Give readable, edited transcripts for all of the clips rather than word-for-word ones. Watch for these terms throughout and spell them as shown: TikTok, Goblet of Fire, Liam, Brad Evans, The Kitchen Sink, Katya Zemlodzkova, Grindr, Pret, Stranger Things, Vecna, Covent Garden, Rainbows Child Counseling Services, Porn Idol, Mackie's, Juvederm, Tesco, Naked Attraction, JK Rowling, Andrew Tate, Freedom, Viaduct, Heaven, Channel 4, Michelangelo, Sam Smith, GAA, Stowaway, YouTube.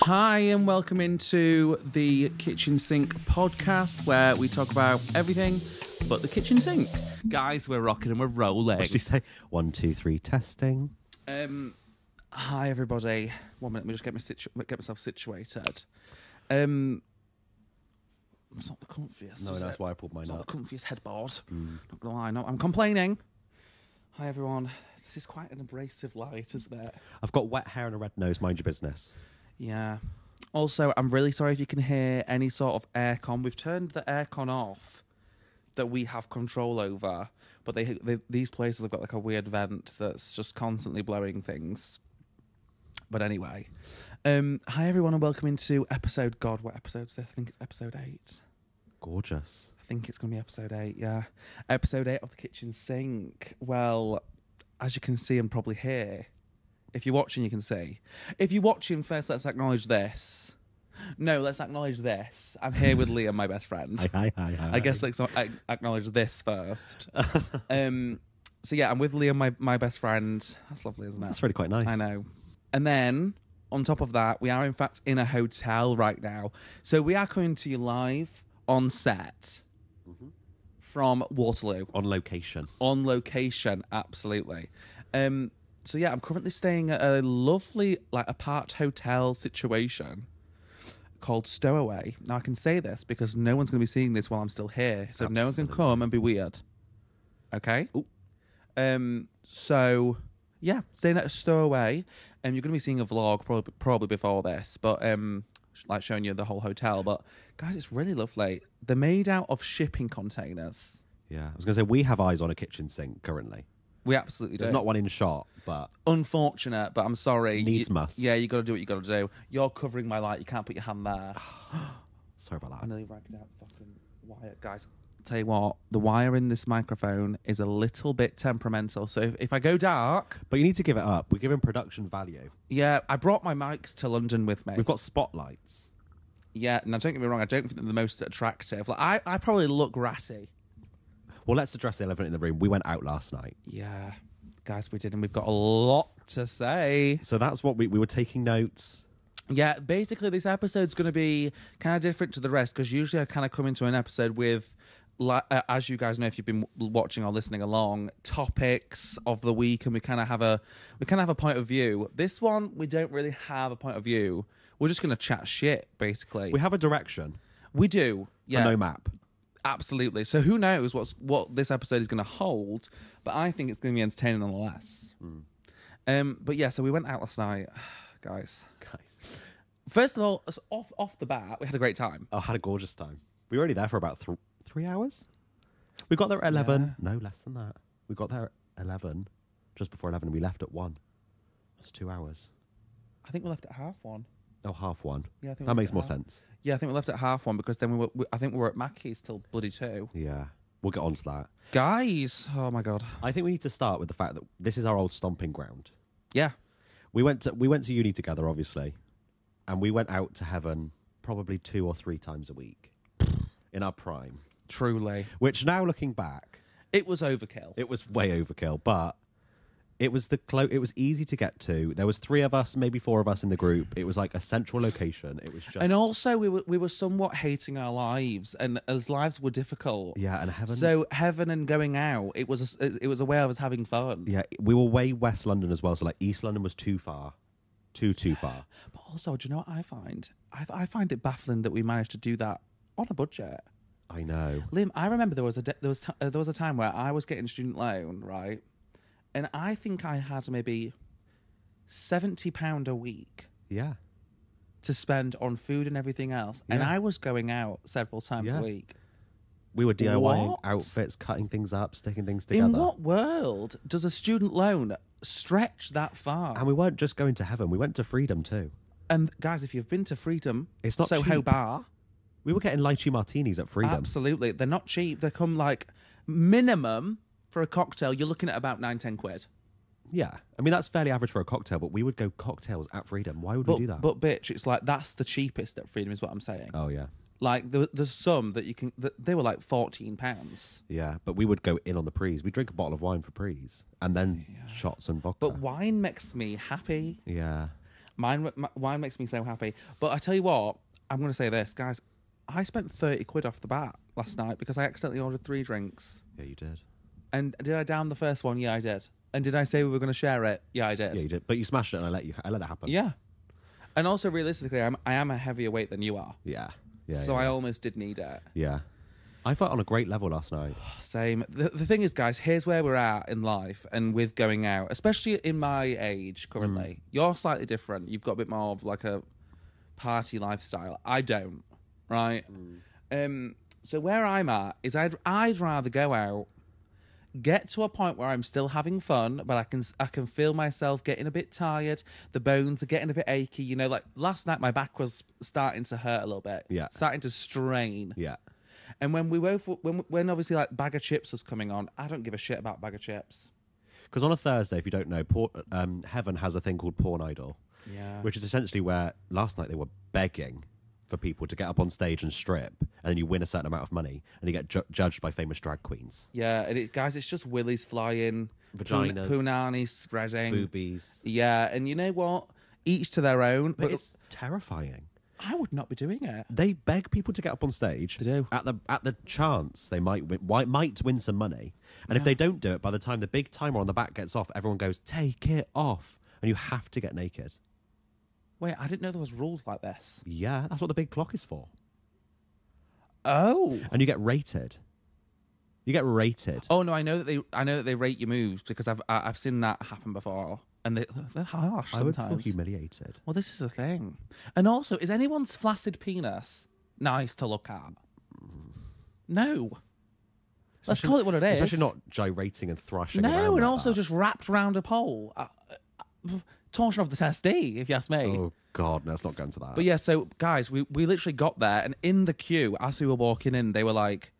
Hi and welcome into the Kitchen Sink podcast, where we talk about everything but the kitchen sink. Guys, we're rocking and we're rolling. What did you say? 1, 2, 3, testing. Hi everybody. 1 minute, let me just get myself situated. It's not the comfiest. No, that's why I pulled mine up. Not the comfiest headboard. Not gonna lie, no, I'm complaining. Hi everyone. This is quite an abrasive light, isn't it? I've got wet hair and a red nose. Mind your business. Yeah. Also, I'm really sorry if you can hear any sort of aircon. We've turned the aircon off that we have control over, but these places have got like a weird vent that's just constantly blowing things. But anyway, hi everyone and welcome into episode. God, what episode is this? I think it's episode 8. Gorgeous. I think it's going to be episode 8. Yeah, episode 8 of The Kitchen Sink. Well, as you can see and probably hear. If you're watching, you can see. If you're watching, first, let's acknowledge this. No, let's acknowledge this. I'm here with Liam, my best friend. Hi. I guess let's acknowledge this first. So, yeah, I'm with Liam, my best friend. That's lovely, isn't it? That's really quite nice. I know. And then, on top of that, we are, in fact, in a hotel right now. So, we are coming to you live on set from Waterloo. On location. On location, absolutely. So yeah, I'm currently staying at a lovely, like, apart hotel situation called Stowaway. Now I can say this because no one's going to be seeing this while I'm still here, so Absolutely. No one's going to come and be weird. Okay. Ooh. So yeah, staying at a Stowaway, and you're going to be seeing a vlog probably before this, but like showing you the whole hotel. But guys, it's really lovely. They're made out of shipping containers. Yeah, I was going to say we have eyes on a kitchen sink currently. We absolutely do. There's not one in shot, but... Unfortunate, but I'm sorry. Needs must. Yeah, you got to do what you got to do. You're covering my light. You can't put your hand there. Sorry about that. I nearly ragged out the fucking wire. Guys, I'll tell you what. The wire in this microphone is a little bit temperamental. So if I go dark... But you need to give it up. We're giving production value. Yeah, I brought my mics to London with me. We've got spotlights. Yeah, and don't get me wrong. I don't think they're the most attractive. Like, I probably look ratty. Well, let's address the elephant in the room. We went out last night. Yeah, guys, we did, and we've got a lot to say. So that's what we were taking notes. Yeah, basically this episode's going to be kind of different to the rest, because usually I kind of come into an episode with, as you guys know, if you've been watching or listening along, topics of the week, and we kind of have a point of view. This one, we don't really have a point of view. We're just going to chat shit, basically. We have a direction. We do. Yeah. And no map. Absolutely. So who knows what this episode is going to hold, but I think it's going to be entertaining nonetheless. But yeah, so we went out last night, guys. First of all, off the bat, we had a great time. I had a gorgeous time. We were only there for about 3 hours. We got there at 11. Yeah. No, less than that. We got there at 11, just before 11, and we left at 1. That's 2 hours. I think we left at 1:30. Oh, 1:30. Yeah, I think that makes more sense. Yeah, I think we left at 1:30 because then I think we were at Mackie's till bloody 2. Yeah, we'll get on to that. Guys, oh my God. I think we need to start with the fact that this is our old stomping ground. Yeah. We went to uni together, obviously, and we went out to Heaven probably 2 or 3 times a week in our prime. Truly. Which now, looking back... It was overkill. It was way overkill, but... It was easy to get to. There was 3 of us, maybe 4 of us in the group. It was like a central location. It was just... And also, we were somewhat hating our lives, and as lives were difficult. Yeah, and Heaven... So Heaven and going out, it was a way I was having fun. Yeah, we were way West London as well, so like East London was too far. Too far. But also, do you know what I find? I find it baffling that we managed to do that on a budget. I know. Liam, I remember there was a time where I was getting student loan, right? And I think I had maybe £70 a week. Yeah. To spend on food and everything else. Yeah. And I was going out several times a week. We were DIYing outfits, cutting things up, sticking things together. In what world does a student loan stretch that far? And we weren't just going to Heaven. We went to Freedom too. And guys, if you've been to Freedom, it's not Soho cheap. Bar. We were getting lychee martinis at Freedom. Absolutely. They're not cheap. They come like minimum... For a cocktail, you're looking at about 9-10 quid. Yeah. I mean, that's fairly average for a cocktail, but we would go cocktails at Freedom. Why would we do that? But, bitch, it's like that's the cheapest at Freedom is what I'm saying. Oh, yeah. Like there's some that you can. They were like £14. Yeah, but we would go in on the prees. We drink a bottle of wine for prees, and then shots and vodka. But wine makes me happy. Yeah, wine makes me so happy. But I tell you what, I'm going to say this, guys. I spent 30 quid off the bat last night because I accidentally ordered 3 drinks. Yeah, you did. And did I down the first one? Yeah, I did. And did I say we were going to share it? Yeah, I did. Yeah, you did. But you smashed it, and I let it happen. Yeah. And also, realistically, I am a heavier weight than you are. Yeah. Yeah, so yeah. I almost did need it. Yeah. I felt on a great level last night. Same. The thing is, guys, here's where we're at in life and with going out, especially in my age currently. Mm. You're slightly different. You've got a bit more of like a party lifestyle. I don't, right? Mm. So where I'm at is I'd rather go out, get to a point where I'm still having fun, but I can feel myself getting a bit tired. The bones are getting a bit achy. You know, like last night, my back was starting to hurt a little bit. Yeah, starting to strain. Yeah, and when we were when obviously like Bag of Chips was coming on, I don't give a shit about Bag of Chips. Because on a Thursday, if you don't know, Heaven has a thing called Porn Idol. Yeah, which is essentially where last night they were begging for people to get up on stage and strip, and then you win a certain amount of money, and you get judged by famous drag queens. Yeah, and guys, it's just willies flying, vaginas, punani spreading, boobies. Yeah, and you know what? Each to their own. But it's terrifying. I would not be doing it. They beg people to get up on stage. They do. At the chance they might win some money, and if they don't do it, by the time the big timer on the back gets off, everyone goes, "Take it off," and you have to get naked. Wait, I didn't know there was rules like this. Yeah, that's what the big clock is for. Oh. And you get rated. You get rated. Oh no, I know that they rate your moves because I've seen that happen before, and they're harsh sometimes. I would feel humiliated. Well, this is the thing. And also, is anyone's flaccid penis nice to look at? No. Especially, let's call it what it is. Especially not gyrating and thrashing. No, around and like also that. Just wrapped round a pole. Torsion of the testy, if you ask me. Oh God, no, let's not go into that. But yeah, so guys, we literally got there, and in the queue as we were walking in, they were like,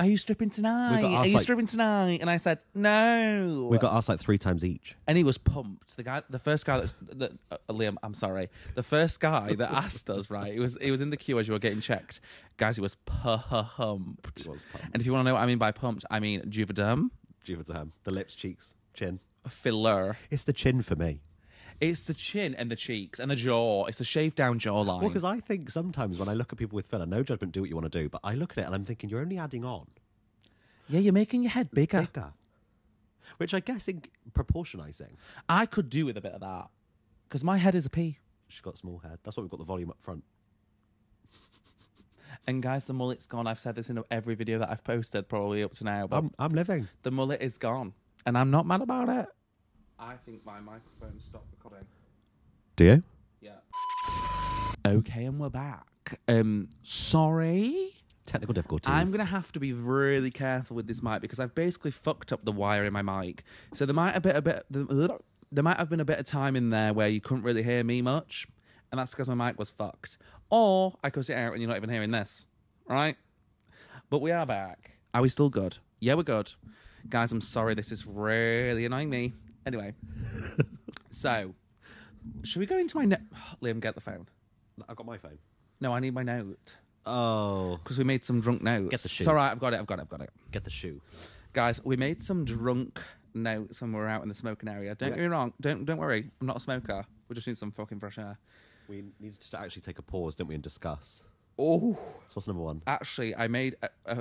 "Are you stripping tonight? Are you stripping tonight?" And I said, "No." We got asked like 3 times each, and he was pumped. The first guy that asked us, right? He was in the queue as you were getting checked, guys. He was pumped. He was pumped. And if you want to know what I mean by pumped, I mean Juvederm, the lips, cheeks, chin, filler. It's the chin for me. It's the chin and the cheeks and the jaw. It's the shaved down jawline. Well, because I think sometimes when I look at people with filler, no judgment, do what you want to do, but I look at it and I'm thinking, you're only adding on. Yeah, you're making your head bigger. Which I guess in proportionising. I could do with a bit of that because my head is a pea. She's got a small head. That's why we've got the volume up front. And guys, the mullet's gone. I've said this in every video that I've posted probably up to now. But I'm living. The mullet is gone and I'm not mad about it. I think my microphone stopped recording. Do you? Yeah. Okay, and we're back. Sorry. Technical difficulties. I'm going to have to be really careful with this mic because I've basically fucked up the wire in my mic. So there might have been a bit of time in there where you couldn't really hear me much, and that's because my mic was fucked. Or I cut it out and you're not even hearing this, right? But we are back. Are we still good? Yeah, we're good. Guys, I'm sorry. This is really annoying me. Anyway, so should we go into my note? Liam, get the phone. I've got my phone. No, I need my note. Oh. Because we made some drunk notes. Get the shoe. It's all right, I've got it. Get the shoe. Guys, we made some drunk notes when we were out in the smoking area. Don't get me wrong. Don't worry. I'm not a smoker. We just need some fucking fresh air. We needed to actually take a pause, didn't we, and discuss. Oh. So what's number one? Actually, I made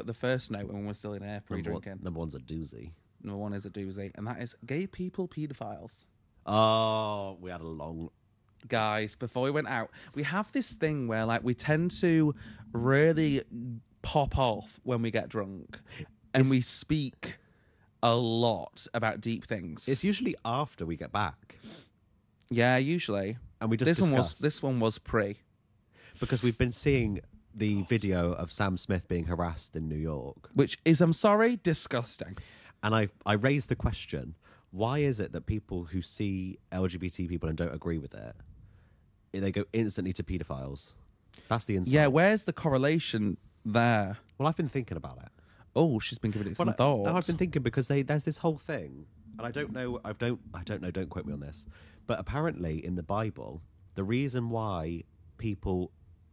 the first note when we were still in air pre-drinking. Number one's a doozy. Number one is a doozy, and that is gay people paedophiles. Oh, we had a long... Guys, before we went out, we have this thing where like we tend to really pop off when we get drunk, and we speak a lot about deep things. It's usually after we get back. Yeah, usually. And we just discuss. This one was pre. Because we've been seeing the video of Sam Smith being harassed in New York. Which is, I'm sorry, disgusting. And I raised the question, why is it that people who see LGBT people and don't agree with it, they go instantly to paedophiles? That's the insight. Yeah, where's the correlation there? Well, I've been thinking about it. Oh, she's been giving it some thought. No, I've been thinking because there's this whole thing, and I don't know, don't quote me on this, but apparently in the Bible, the reason why people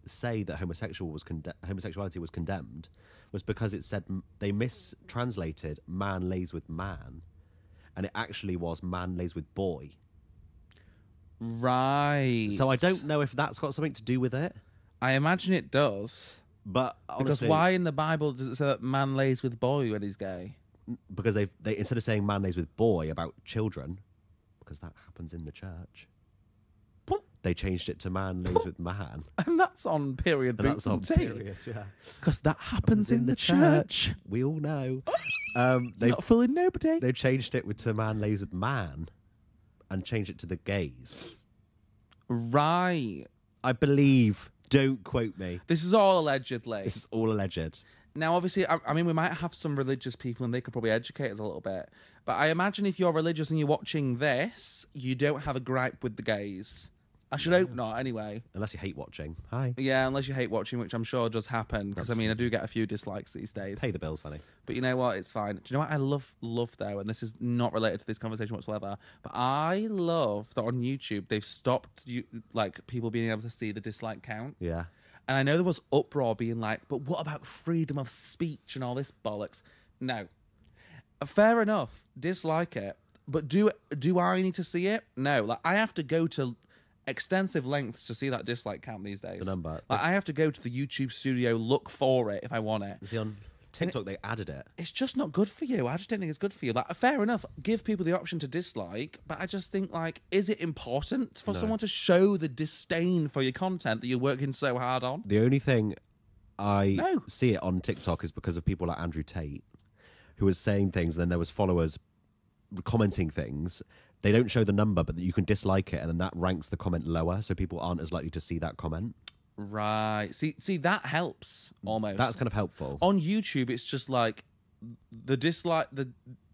say that homosexuality was condemned was because it said they mistranslated man lays with man, and it actually was man lays with boy. Right. So I don't know if that's got something to do with it. I imagine it does. But honestly, because why in the Bible does it say that man lays with boy when he's gay? Because they instead of saying man lays with boy about children, because that happens in the church, they changed it to man lays with man. And that's on period boots and tea. Yeah. Because that happens in the church. We all know. Not fooling nobody. They changed it to man lays with man and changed it to the gays. Right. I believe. Don't quote me. This is all allegedly. This is all alleged. Now, obviously, I mean, we might have some religious people and they could probably educate us a little bit. But I imagine if you're religious and you're watching this, you don't have a gripe with the gays. I should hope not, anyway. Unless you hate watching. Hi. Yeah, unless you hate watching, which I'm sure does happen. Because, I mean, I do get a few dislikes these days. Pay the bills, honey. But you know what? It's fine. Do you know what I love though? And this is not related to this conversation whatsoever. But I love that on YouTube, they've stopped people being able to see the dislike count. Yeah. And I know there was uproar being like, but what about freedom of speech and all this bollocks? No. Fair enough. Dislike it. But do I need to see it? No. Like, I have to go to extensive lengths to see that dislike count these days. The number. Like, I have to go to the YouTube studio, look for it if I want it. See, on TikTok, they added it. It's just not good for you. I just don't think it's good for you. Like, fair enough, give people the option to dislike, but I just think, like, is it important for someone to show the disdain for your content that you're working so hard on? The only thing I see it on TikTok is because of people like Andrew Tate, who was saying things, and then there was followers commenting things. They don't show the number, but you can dislike it, and then that ranks the comment lower, so people aren't as likely to see that comment. Right. See, that helps, almost. That's kind of helpful. On YouTube, it's just like the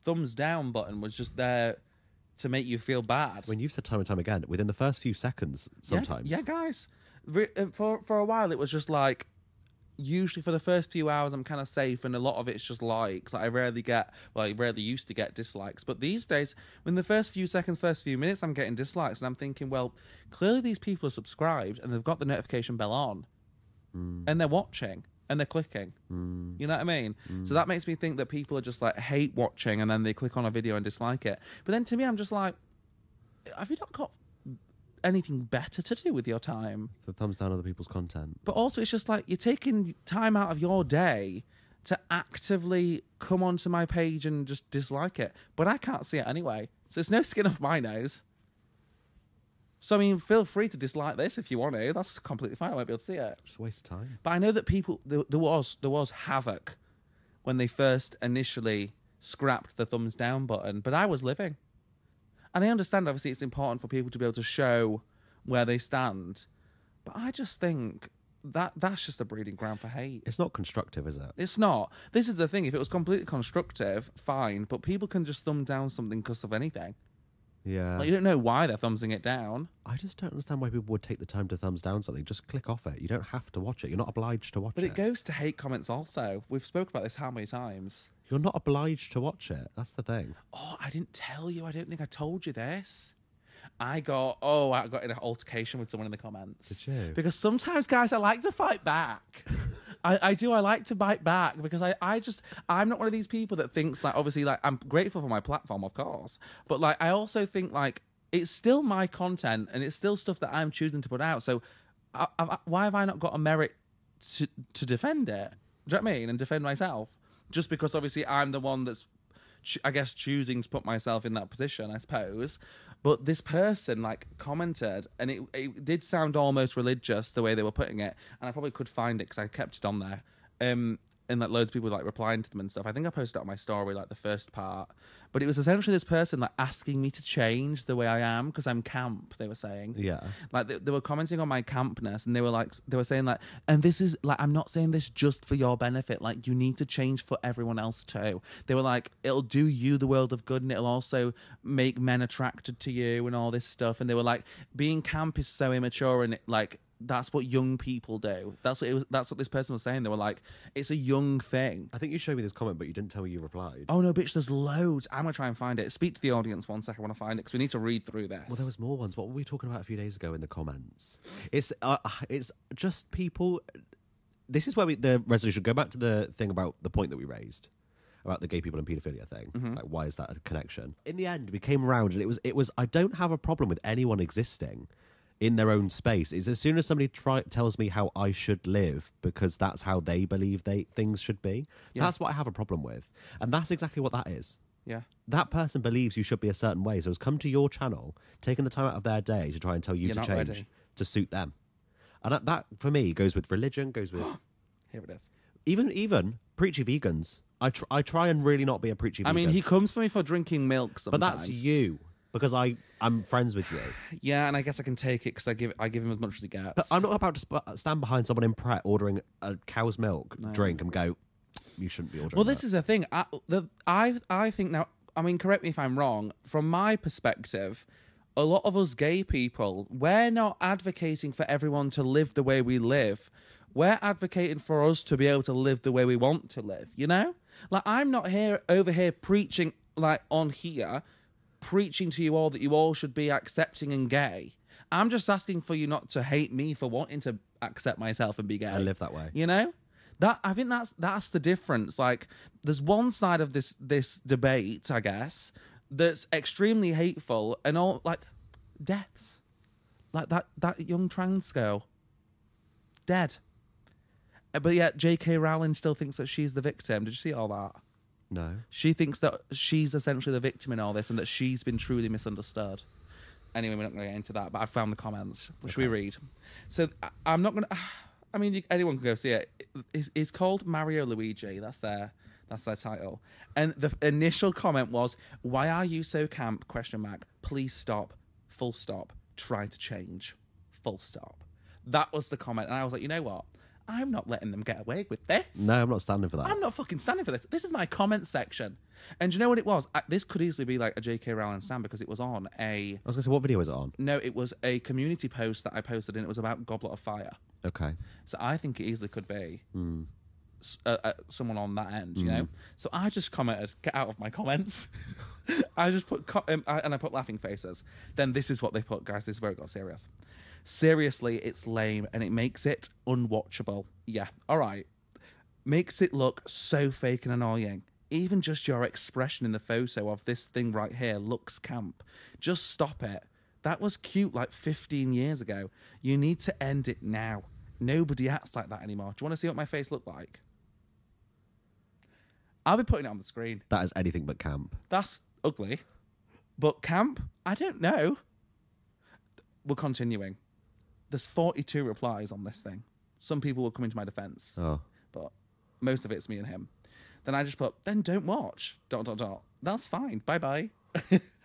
thumbs down button was just there to make you feel bad. When you've said time and time again, within the first few seconds, sometimes. Yeah, guys. For a while, it was just like, usually for the first few hours I'm kind of safe, and a lot of it's just likes. Like, I rarely used to get dislikes, but these days, in the first few seconds, first few minutes, I'm getting dislikes, and I'm thinking, well, clearly these people are subscribed and they've got the notification bell on, and they're watching and they're clicking. You know what I mean? So that makes me think that people are just like hate watching, and then they click on a video and dislike it. But then to me, I'm just like, have you not got anything better to do with your time? The thumbs down other people's content. But also, it's just like, you're taking time out of your day to actively come onto my page and just dislike it, but I can't see it anyway, so it's no skin off my nose. So I mean, feel free to dislike this if you want to. That's completely fine. I won't be able to see it. Just a waste of time. But I know that people, there was havoc when they first initially scrapped the thumbs down button, but I was living. And I understand, obviously, it's important for people to be able to show where they stand. But I just think that that's just a breeding ground for hate. It's not constructive, is it? It's not. This is the thing. If it was completely constructive, fine. But people can just thumb down something because of anything. Yeah. Like, you don't know why they're thumbsing it down. I just don't understand why people would take the time to thumbs down something. Just click off it. You don't have to watch it. You're not obliged to watch it. But it goes to hate comments also. We've spoken about this how many times? You're not obliged to watch it. That's the thing. Oh, I didn't tell you. I don't think I told you this. I got in an altercation with someone in the comments. Did you? Because sometimes, guys, I like to fight back. I do. I like to bite back, because I'm not one of these people that thinks, like, obviously, like, I'm grateful for my platform, of course. But, like, I also think, like, it's still my content and it's still stuff that I'm choosing to put out. So why have I not got a merit to defend it? Do you know what I mean? And defend myself? Just because, obviously, I'm the one that's, I guess, choosing to put myself in that position, I suppose. But this person, like, commented, and it did sound almost religious the way they were putting it, and I probably could find it because I kept it on there. And like, loads of people, like, replying to them and stuff. I think I posted it on my story, like, the first part. But it was essentially this person, like, asking me to change the way I am because I'm camp, they were saying. Yeah. Like, they were commenting on my campness, and they were saying, like, and this is, like, I'm not saying this just for your benefit. Like, you need to change for everyone else too. They were like, it'll do you the world of good, and it'll also make men attracted to you and all this stuff. And they were like, being camp is so immature, and, like, that's what young people do. That's what it was, that's what this person was saying. They were like, it's a young thing. I think you showed me this comment, but you didn't tell me you replied. Oh no, bitch, there's loads. I'm gonna try and find it. Speak to the audience one second when I find it, because we need to read through this. Well, there was more ones. What were we talking about a few days ago in the comments? It's just people. This is where the resolution, go back to the thing about the point that we raised about the gay people and paedophilia thing. Mm-hmm. Like, why is that a connection? In the end, we came around and it was I don't have a problem with anyone existing in their own space. It's as soon as somebody tells me how I should live because that's how they believe things should be. Yeah. That's what I have a problem with. And that's exactly what that is. Yeah. That person believes you should be a certain way. So it's come to your channel, taking the time out of their day to try and tell you to change to suit them. And that, for me, goes with religion, goes with... Here it is. Even preachy vegans. I try and really not be a preachy vegan. I mean, he comes for me for drinking milk sometimes. But that's you, because I'm friends with you. Yeah, and I guess I can take it because I give him as much as he gets. But I'm not about to stand behind someone in Pret ordering a cow's milk drink and go, you shouldn't be ordering that. Well, this is the thing. I think now, I mean, correct me if I'm wrong, from my perspective... A lot of us gay people, we're not advocating for everyone to live the way we live. We're advocating for us to be able to live the way we want to live, you know? Like, I'm not over here preaching, like, on here, preaching to you all that you all should be accepting and gay. I'm just asking for you not to hate me for wanting to accept myself and be gay. I live that way. You know? I think that's the difference. Like, there's one side of this debate, I guess, that's extremely hateful and all, like, deaths. Like that young trans girl. Dead. But yet JK Rowling still thinks that she's the victim. Did you see all that? No. She thinks that she's essentially the victim in all this and that she's been truly misunderstood. Anyway, we're not going to get into that, but I found the comments. Okay. Should we read? So I'm not going to... I mean, anyone can go see it. It's called Mario Luigi. That's their title. And the initial comment was, why are you so camp? ? Please stop. Full stop. Try to change. Full stop. That was the comment. And I was like, you know what? I'm not letting them get away with this. No, I'm not standing for that. I'm not fucking standing for this. This is my comment section. And do you know what it was? This could easily be like a JK Rowling stand because it was on a... I was going to say, what video was it on? No, it was a community post that I posted and it was about Goblet of Fire. Okay. So I think it easily could be... Mm. Someone on that end, you know. So I just commented, "Get out of my comments." I just put and I put laughing faces. Then this is what they put, guys. This is where it got serious. Seriously, it's lame and it makes it unwatchable. Yeah, all right. Makes it look so fake and annoying. Even just your expression in the photo of this thing right here looks camp. Just stop it. That was cute like 15 years ago. You need to end it now. Nobody acts like that anymore. Do you want to see what my face looked like? I'll be putting it on the screen. That is anything but camp. That's ugly. But camp? I don't know. We're continuing. There's 42 replies on this thing. Some people will come into my defence. Oh. But most of it's me and him. Then I just put, then don't watch. ... That's fine. Bye-bye.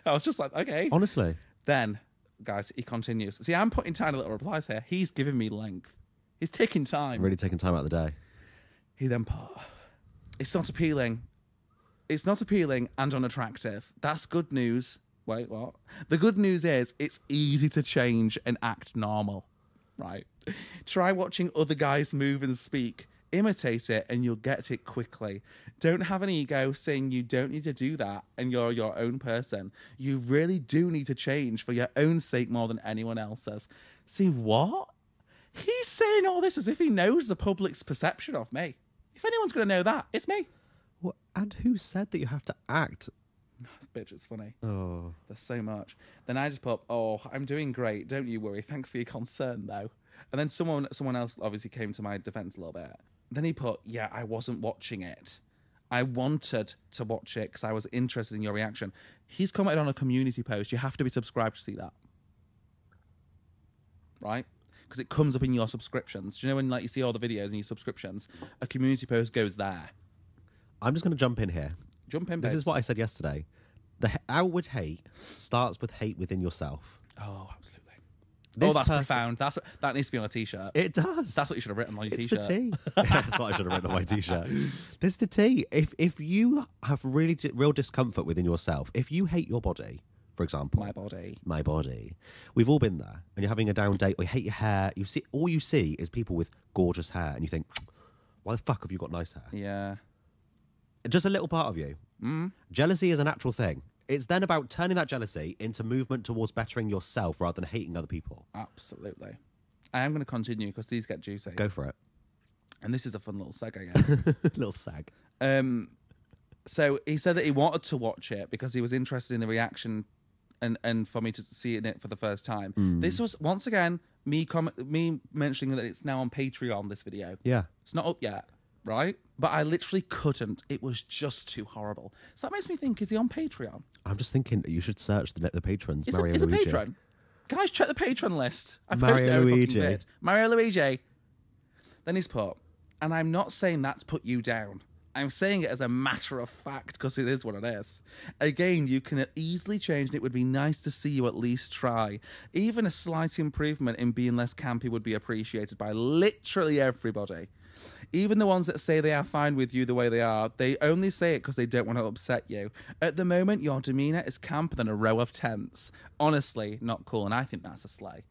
I was just like, okay. Honestly. Then, guys, he continues. See, I'm putting tiny little replies here. He's giving me length. He's taking time. Really taking time out of the day. He then put... It's not appealing. It's not appealing and unattractive. That's good news. Wait, what? The good news is it's easy to change and act normal. Right. Try watching other guys move and speak. Imitate it and you'll get it quickly. Don't have an ego saying you don't need to do that and you're your own person. You really do need to change for your own sake more than anyone else's. See, what? He's saying all this as if he knows the public's perception of me. If anyone's going to know that, it's me. Well, and who said that you have to act? Oh, this bitch is funny. Oh. There's so much. Then I just put, oh, I'm doing great. Don't you worry. Thanks for your concern, though. And then someone else obviously came to my defence a little bit. Then he put, yeah, I wasn't watching it. I wanted to watch it because I was interested in your reaction. He's commented on a community post. You have to be subscribed to see that. Right? Because it comes up in your subscriptions. Do you know when like you see all the videos in your subscriptions? A community post goes there. I'm just going to jump in here. Jump in, babe. This is what I said yesterday. The outward hate starts with hate within yourself. Oh, absolutely. Oh, that's profound. That needs to be on a T-shirt. It does. That's what you should have written on your T-shirt. It's the tea. That's what I should have written on my T-shirt. There's the tea. If you have really real discomfort within yourself, if you hate your body, for example. My body. My body. We've all been there. And you're having a down date, or you hate your hair. You see, all you see is people with gorgeous hair, and you think, why the fuck have you got nice hair? Yeah. Just a little part of you. Mm. Jealousy is a natural thing. It's then about turning that jealousy into movement towards bettering yourself rather than hating other people. Absolutely. I am going to continue because these get juicy. Go for it. And this is a fun little seg, I guess. Little seg. So he said that he wanted to watch it because he was interested in the reaction and for me to see it for the first time. Mm. This was, once again, me mentioning that it's now on Patreon, this video. Yeah. It's not up yet, right? But I literally couldn't. It was just too horrible. So that makes me think, is he on Patreon? I'm just thinking you should search the patrons. Is Mario Luigi. Is a patron? Guys, check the patron list. I posted every fucking bit. Mario Luigi. Then he's put, and I'm not saying that's put you down. I'm saying it as a matter of fact because it is what it is. Again, you can easily change and it would be nice to see you at least try. Even a slight improvement in being less campy would be appreciated by literally everybody. Even the ones that say they are fine with you the way they are, they only say it because they don't want to upset you. At the moment, your demeanour is camper than a row of tents. Honestly, not cool, and I think that's a slay.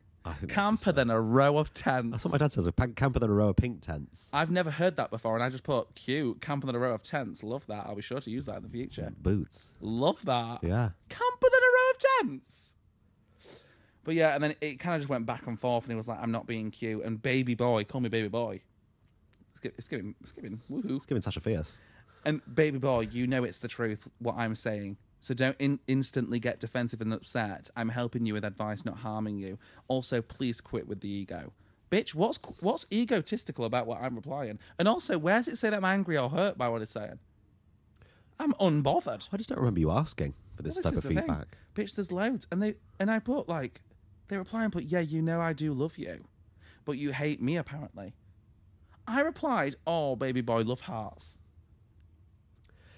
Camper than a row of tents. That's what my dad says, camper than a row of pink tents. I've never heard that before, and I just put, cute, camper than a row of tents. Love that. I'll be sure to use that in the future. Boots. Love that. Yeah. Camper than a row of tents. But yeah, and then it kind of just went back and forth, and he was like, I'm not being cute, and baby boy, call me baby boy. It's giving woohoo. It's giving Sasha Fierce. And baby boy, you know it's the truth, what I'm saying. So don't instantly get defensive and upset. I'm helping you with advice, not harming you. Also, please quit with the ego. Bitch, what's egotistical about what I'm replying? And also, where does it say that I'm angry or hurt by what it's saying? I'm unbothered. I just don't remember you asking for this type of feedback. Thing. Bitch, there's loads. And I put, like, they reply and put, yeah, you know I do love you. But you hate me, apparently. I replied, oh, baby boy, love hearts.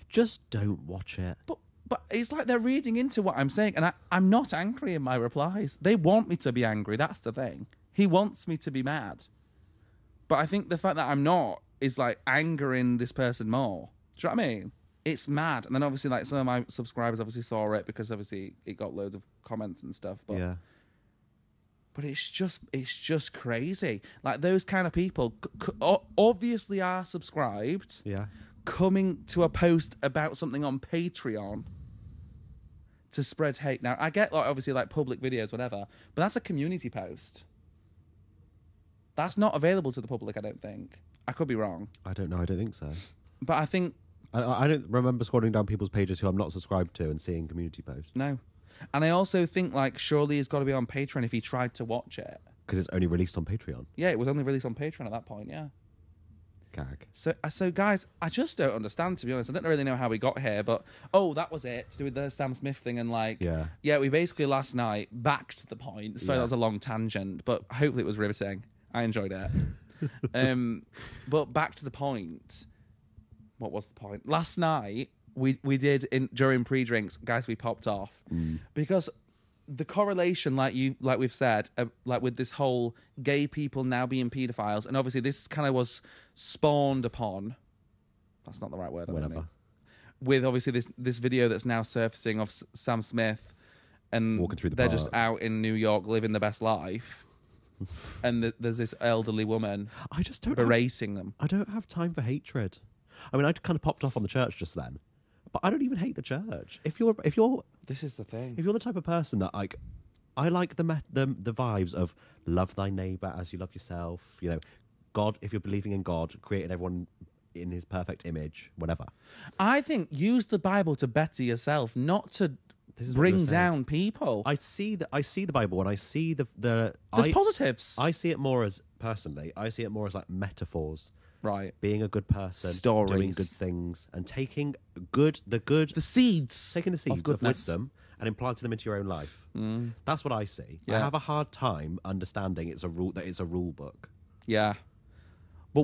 Just don't watch it. But it's like they're reading into what I'm saying, and I'm not angry in my replies. They want me to be angry, that's the thing. He wants me to be mad. But I think the fact that I'm not is, like, angering this person more. Do you know what I mean? It's mad. And then, obviously, like, some of my subscribers obviously saw it because, obviously, it got loads of comments and stuff. But yeah. But it's just crazy. Like, those kind of people obviously are subscribed. Yeah. Coming to a post about something on Patreon to spread hate. Now, I get, like, obviously, like, public videos, whatever, but that's a community post. That's not available to the public, I don't think. I could be wrong. I don't know. I don't think so. But I think... I don't remember scrolling down people's pages who I'm not subscribed to and seeing community posts. No. And I also think, like, surely he's got to be on Patreon if he tried to watch it. Because it's only released on Patreon. Yeah, it was only released on Patreon at that point, yeah. Gag. So guys, I just don't understand, to be honest. I don't really know how we got here, but, oh, that was it. To do with the Sam Smith thing and, like, yeah we basically last night backed to the point. So yeah. That was a long tangent, but hopefully it was riveting. I enjoyed it. But back to the point. What was the point? Last night... We did, during pre-drinks, guys, we popped off. Mm. Because the correlation, like we've said, like with this whole gay people now being paedophiles, and obviously this kind of was spawned upon, that's not the right word, whatever. I mean, with obviously this video that's now surfacing of Sam Smith, and walking through the park. Just out in New York living the best life, and there's this elderly woman berating them. I don't have time for hatred. I mean, I kind of popped off on the church just then. But I don't even hate the church. This is the thing. If you're the type of person that, like, I like the vibes of love thy neighbour as you love yourself. You know, God, if you're believing in God, created everyone in his perfect image, whatever. I think use the Bible to better yourself, not to bring down people. I see the Bible and I see the there's positives. I see it more as, personally, I see it more as, like, metaphors. Right. Being a good person. Stories. Doing good things. And taking the seeds. Taking the seeds of wisdom and implanting them into your own life. Mm. That's what I see. Yeah. I have a hard time understanding it's a rule book. Yeah. But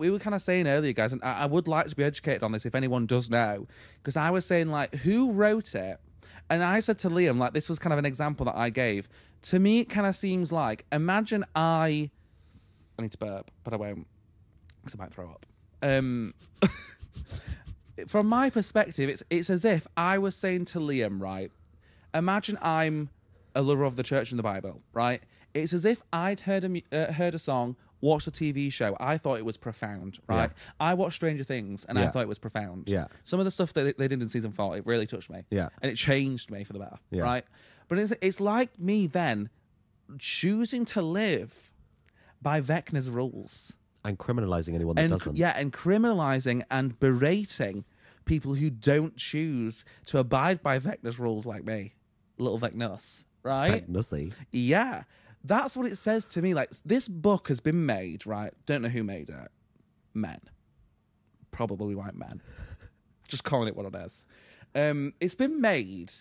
we were kind of saying earlier, guys, and I would like to be educated on this if anyone does know. Because I was saying, like, who wrote it? And I said to Liam, like, this was kind of an example that I gave. To me, it kind of seems like, imagine I need to burp, but I won't. Because I might throw up. From my perspective, it's as if I was saying to Liam, right, imagine I'm a lover of the church and the Bible, right? It's as if I'd heard a song, watched a TV show. I thought it was profound, right? Yeah. I watched Stranger Things and I thought it was profound. Yeah. Some of the stuff that they did in season 4, it really touched me. Yeah. And it changed me for the better, right? But it's like me then choosing to live by Vecna's rules. And criminalising anyone that doesn't. Yeah, and criminalising and berating people who don't choose to abide by Vecna's rules like me. Little Vecnus, right? Vecnusy. Yeah. That's what it says to me. Like, this book has been made, right? Don't know who made it. Men. Probably white men. Just calling it what it is. It's been made.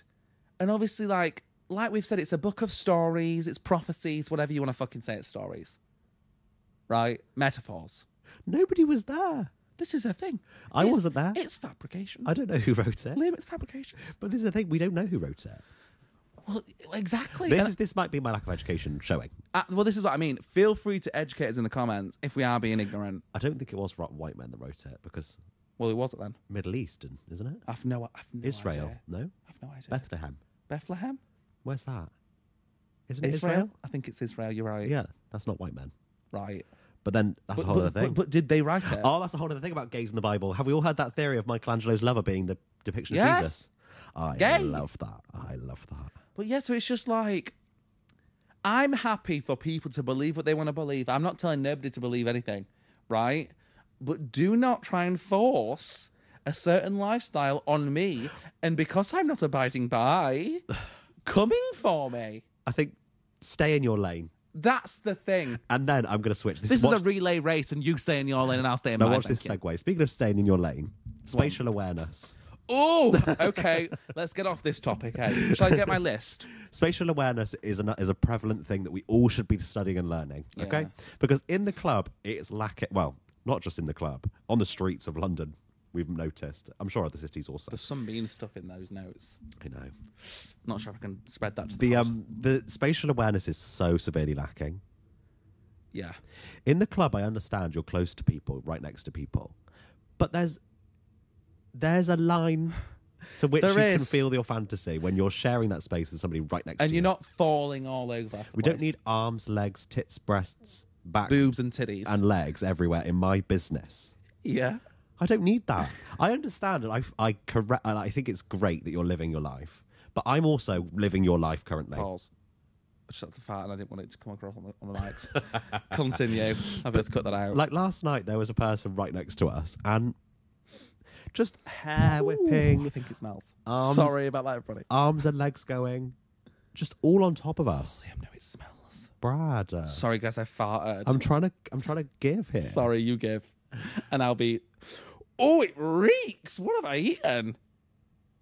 And obviously, like we've said, it's a book of stories. It's prophecies. Whatever you want to fucking say, it's stories. Right? Metaphors. Nobody was there. This is a thing. I wasn't there. It's fabrication. I don't know who wrote it. Liam, it's fabrication. But this is the thing. We don't know who wrote it. Well, exactly. This might be my lack of education showing. Well, this is what I mean. Feel free to educate us in the comments if we are being ignorant. I don't think it was white men that wrote it because... Well, it wasn't then. Middle Eastern, isn't it? I've no Israel, idea. No? I've no idea. Bethlehem. Bethlehem? Where's that? Isn't it Israel? I think it's Israel, you're right. Yeah, that's not white men. Right. But then, that's a whole other thing. But did they write it? Oh, that's a whole other thing about gays in the Bible. Have we all heard that theory of Michelangelo's lover being the depiction of Jesus? I love that. But yeah, so it's just like, I'm happy for people to believe what they want to believe. I'm not telling nobody to believe anything, right? But do not try and force a certain lifestyle on me. And because I'm not abiding by, coming for me. I think, stay in your lane. That's the thing. And then I'm going to switch. This is a relay race and you stay in your lane and I'll stay in my lane. Now watch this segue. Speaking of staying in your lane, spatial awareness. Oh, okay. Let's get off this topic. Hey? Shall I get my list? Spatial awareness is a prevalent thing that we all should be studying and learning, okay? Because in the club, it's lacking... Well, not just in the club. On the streets of London, we've noticed. I'm sure other cities also. There's some mean stuff in those notes. I know. Not sure if I can spread that to the spatial awareness is so severely lacking. Yeah. In the club, I understand you're close to people, right next to people. But there's a line to which you can feel your fantasy when you're sharing that space with somebody right next to you. And you're not falling all over. We don't need arms, legs, tits, breasts, back, boobs and titties. And legs everywhere in my business. Yeah. I don't need that. I understand and I think it's great that you're living your life. But I'm also living your life currently. Pause. I shut the fart and I didn't want it to come across on the mics. Continue. I've just cut that out. Like last night there was a person right next to us and just hair whipping. Ooh, I think it smells. Sorry about that, everybody. Arms and legs going. Just all on top of us. Oh, Liam, no, it smells. Brad. Sorry, guys, I farted. I'm trying to give here. Sorry, you give. And I'll be... Oh, it reeks. What have I eaten?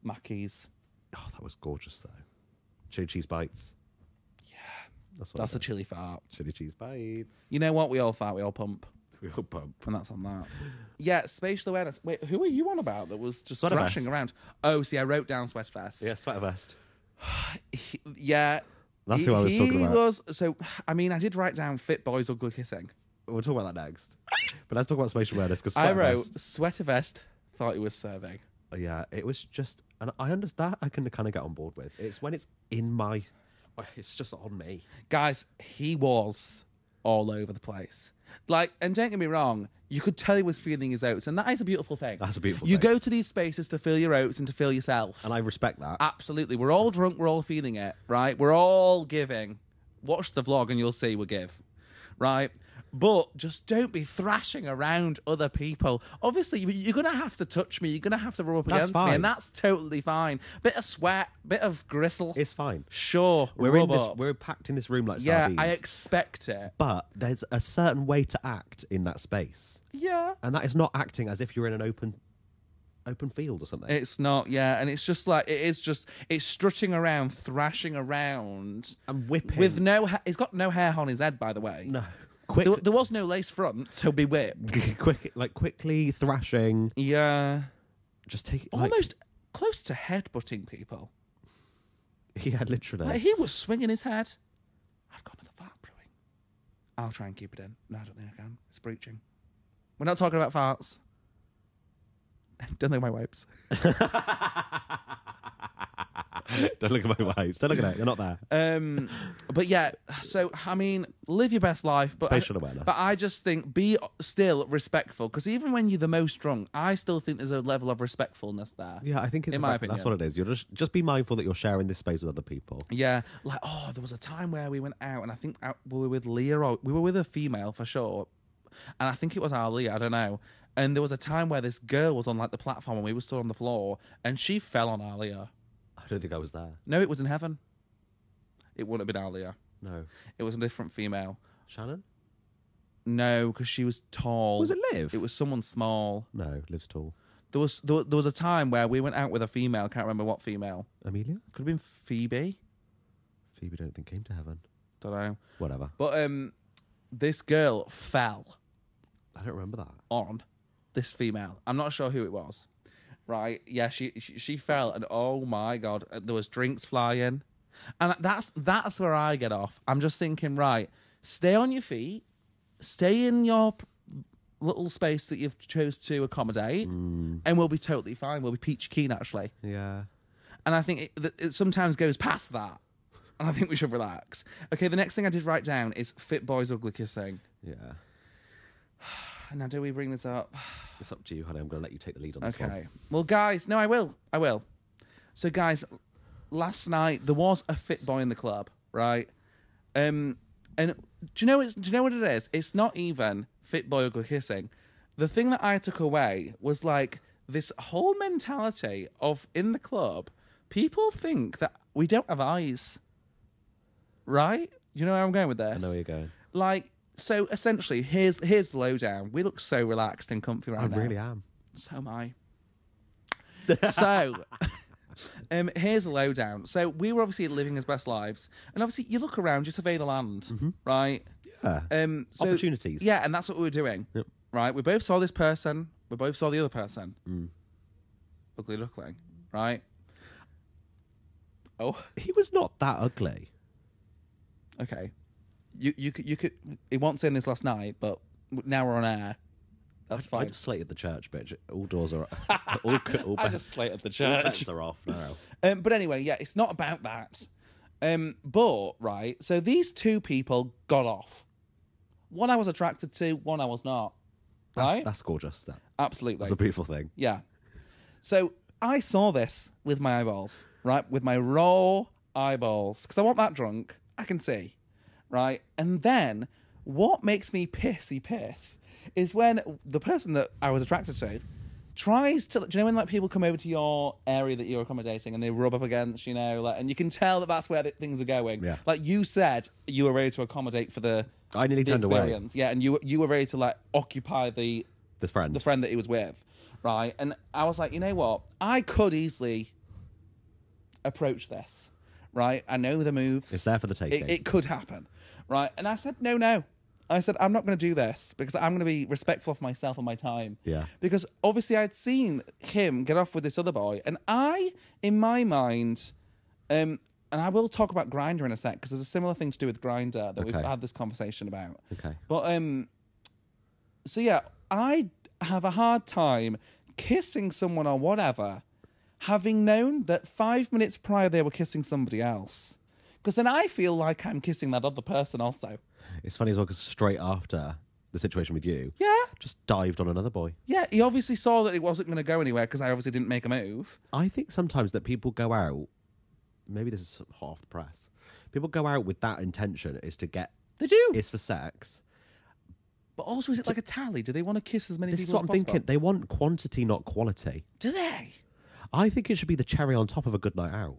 Mackie's. Oh, that was gorgeous, though. Chili cheese bites. Yeah. That's a chili fart. Chili cheese bites. You know what? We all fart. We all pump. Real pump. And that's on that. Yeah, spatial awareness. Wait, who are you on about that was just rushing around? Oh, see, I wrote down sweat vest. Yeah, sweat vest. Yeah. That's who I was talking about. I did write down fit boys ugly kissing. We'll talk about that next. But let's talk about spatial awareness because I wrote sweater vest, thought it was serving. Yeah, it was just, and I understand I can kind of get on board with. It's when it's in my, it's just on me. Guys, he was all over the place. Like, and don't get me wrong, you could tell he was feeling his oats, and that is a beautiful thing. That's a beautiful thing. You go to these spaces to feel your oats and to feel yourself. And I respect that. Absolutely. We're all drunk, we're all feeling it, right? We're all giving. Watch the vlog and you'll see we'll give, right? But just don't be thrashing around other people. Obviously, you're going to have to touch me, you're going to have to rub up against me, and that's totally fine. Bit of sweat, bit of gristle. It's fine. Sure, we're packed in this room like sardines. Yeah, I expect it. But there's a certain way to act in that space. Yeah. And that is not acting as if you're in an open field or something. It's not, yeah. And it's just like, it's strutting around, thrashing around. And whipping. With no, he's got no hair on his head, by the way. No. There was no lace front to be whipped. Quickly thrashing. Yeah. Just take it. Almost close to headbutting people. Yeah, literally. Like, he was swinging his head. I've got another fart brewing. I'll try and keep it in. No, I don't think I can. It's breaching. We're not talking about farts. Don't think my wipes. Don't look at my wives. Don't look at that. They're not there. But yeah, so I mean, live your best life. But spatial awareness. But I just think be still respectful, because even when you're the most drunk, I still think there's a level of respectfulness there. Yeah, I think it's in my opinion. That's what it is. You're just be mindful that you're sharing this space with other people. Yeah, like oh, there was a time where we went out, and I think we were with Leah, or we were with a female for sure, and I think it was our Leah. I don't know. And there was a time where this girl was on like the platform and we were still on the floor, and she fell on Alia. I don't think I was there. No, it was in Heaven. It wouldn't have been Alia. No. It was a different female. Shannon? No, because she was tall. Was it Liv? It was someone small. No, Liv's tall. There was a time where we went out with a female, can't remember what female. Amelia? Could have been Phoebe. Phoebe don't think came to Heaven. Don't know. Whatever. But this girl fell. I don't remember that. On this female. I'm not sure who it was. Right. Yeah, she fell, and oh my God, there was drinks flying. And that's where I get off. I'm just thinking, right, stay on your feet, stay in your little space that you've chose to accommodate, and we'll be totally fine. We'll be peachy keen, actually. Yeah. And I think it sometimes goes past that. And I think we should relax. Okay, the next thing I did write down is fit boys ugly kissing. Yeah. Now, do we bring this up? It's up to you, honey. I'm going to let you take the lead on this one. Okay. Well, guys... No, I will. I will. So, guys, last night, there was a fit boy in the club, right? And do you know what it is? It's not even fit boy ugly kissing. The thing that I took away was, like, this whole mentality of, in the club, people think that we don't have eyes, right? You know where I'm going with this? I know where you're going. Like... So essentially, here's the lowdown. We look so relaxed and comfy right now. I really am. So am I. So, here's the lowdown. So we were obviously living our best lives, and obviously you look around, you survey the land, right? Yeah. Opportunities. Yeah, and that's what we were doing, right? We both saw this person. We both saw the other person. Ugly looking, right? Oh, he was not that ugly. Okay. You could. It wasn't saying this last night, but now we're on air. That's fine. I just slated the church, bitch. All doors are. All I just slated the church. All bets are off now. But anyway, yeah, it's not about that. But right, so these two people got off. One I was attracted to, one I was not. Right, that's gorgeous. That absolutely. That's a beautiful thing. Yeah. So I saw this with my eyeballs, right, with my raw eyeballs, because I wasn't that drunk. I can see. Right, and then what makes me pissy is when the person that I was attracted to tries to, do you know when like people come over to your area that you're accommodating and they rub up against, you know, like, and you can tell that that's where things are going. Yeah. Like you said, you were ready to accommodate for the I nearly turned away. Yeah, and you were ready to like occupy the friend that he was with, right? And I was like, you know what, I could easily approach this, right? I know the moves. It's there for the taking. It could happen. Right, and I said, no. I said, I'm not going to do this because I'm going to be respectful of myself and my time. Yeah. Because obviously I'd seen him get off with this other boy. And I, in my mind, and I will talk about Grindr in a sec because there's a similar thing to do with Grindr that we've had this conversation about. Okay. But, so yeah, I have a hard time kissing someone or whatever, having known that 5 minutes prior they were kissing somebody else. Because then I feel like I'm kissing that other person also. It's funny as well because straight after the situation with you, just dived on another boy. Yeah, he obviously saw that it wasn't going to go anywhere because I obviously didn't make a move. I think sometimes that people go out, maybe this is half the press, people go out with that intention is to get... They do. It's for sex. But also, is it like a tally? Do they want to kiss as many people as possible? This is what I'm thinking. They want quantity, not quality. Do they? I think it should be the cherry on top of a good night out.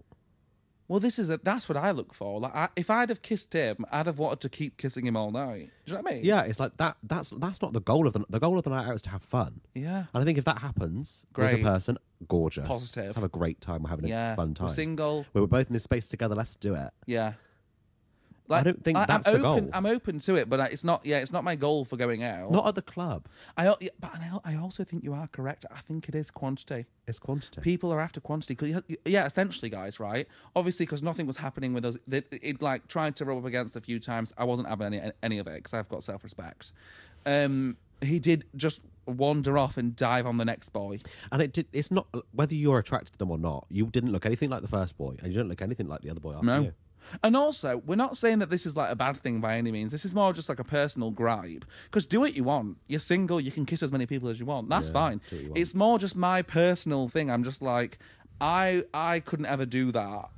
Well, that's what I look for. Like, if I'd have kissed him, I'd have wanted to keep kissing him all night. Do you know what I mean? Yeah, it's like that. That's not the goal of the goal of the night out is to have fun. Yeah, and I think if that happens, with a person, gorgeous, positive, let's have a great time. We're having a fun time. We're single. We're both in this space together. Let's do it. Yeah. Like, I don't think that's the goal. I'm open to it, but it's not. Yeah, it's not my goal for going out. Not at the club. But I also think you are correct. I think it is quantity. It's quantity. People are after quantity. Cause yeah, essentially, guys. Right. Obviously, because nothing was happening with us. It like tried to rub up against a few times. I wasn't having any of it because I've got self-respect. he did just wander off and dive on the next boy. And it did, it's not whether you're attracted to them or not, you didn't look anything like the first boy, and you don't look anything like the other boy after you. And also, we're not saying that this is like a bad thing by any means. This is more just like a personal gripe. Because do what you want. You're single. You can kiss as many people as you want. That's fine. It's more just my personal thing. I'm just like, I couldn't ever do that.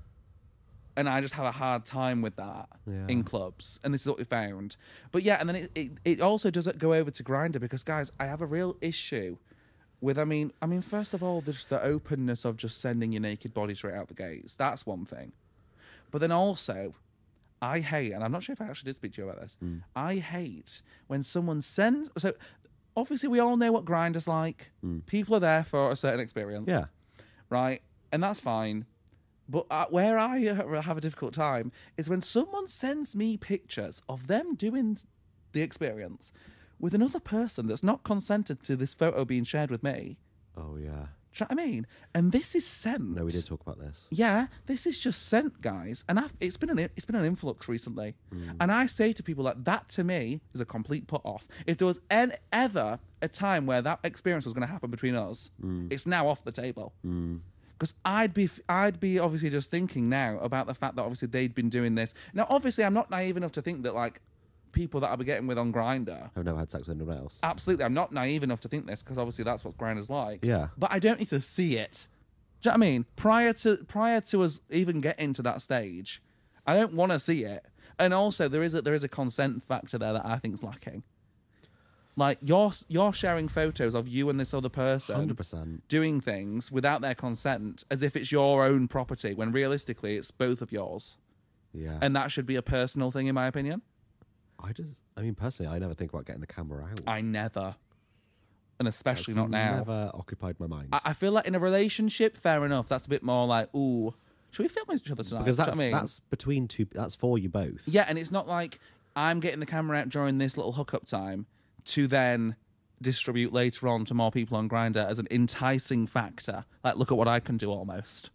And I just have a hard time with that in clubs. And this is what we found. But yeah, and then it also doesn't go over to Grindr because, guys, I have a real issue with, I mean, first of all, there's the openness of just sending your naked body straight out the gates. That's one thing. But then also, I hate, and I'm not sure if I actually did speak to you about this, I hate when someone sends... So, obviously, we all know what Grindr's like. People are there for a certain experience. Yeah. Right? And that's fine. But where I have a difficult time is when someone sends me pictures of them doing the experience with another person that's not consented to this photo being shared with me. Oh, yeah. Do you know what I mean? And this is sent. No, we did talk about this. Yeah, this is just sent, guys. And it's been an influx recently. And I say to people like that to me is a complete put off. If there was ever a time where that experience was going to happen between us, it's now off the table. Because I'd be obviously just thinking now about the fact that obviously they'd been doing this. Now, obviously, I'm not naive enough to think that like people that I'll be getting with on Grindr have never had sex with anyone else. Absolutely. I'm not naive enough to think this because obviously that's what Grindr's like. Yeah. But I don't need to see it. Do you know what I mean? Prior to us even getting to that stage, I don't want to see it. And also there is a consent factor there that I think is lacking. Like you're sharing photos of you and this other person 100%. Doing things without their consent as if it's your own property when realistically it's both of yours. Yeah. And that should be a personal thing in my opinion. I mean, personally, I never think about getting the camera out. I never. And especially not now. Never occupied my mind. I feel like in a relationship, fair enough, that's a bit more like, ooh, should we film each other tonight? Because that's, you know what I mean? That's between two, that's for you both. Yeah, and it's not like I'm getting the camera out during this little hookup time to then distribute later on to more people on Grindr as an enticing factor. Like, look at what I can do almost.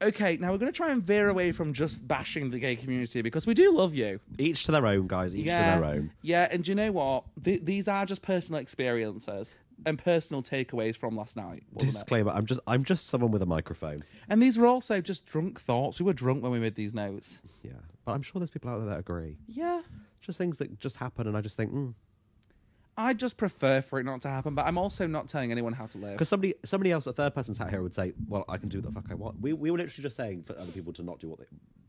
Okay, now we're going to try and veer away from just bashing the gay community because we do love you. Each to their own, guys. Each to their own. Yeah, and do you know what? These are just personal experiences and personal takeaways from last night. Disclaimer, I'm just someone with a microphone. And these were also just drunk thoughts. We were drunk when we made these notes. Yeah, but I'm sure there's people out there that agree. Yeah. Just things that just happen and I just think, I just prefer for it not to happen, but I'm also not telling anyone how to live. Because somebody else, a third person sat here, would say, "Well, I can do what the fuck I want." We were literally just saying for other people to not do what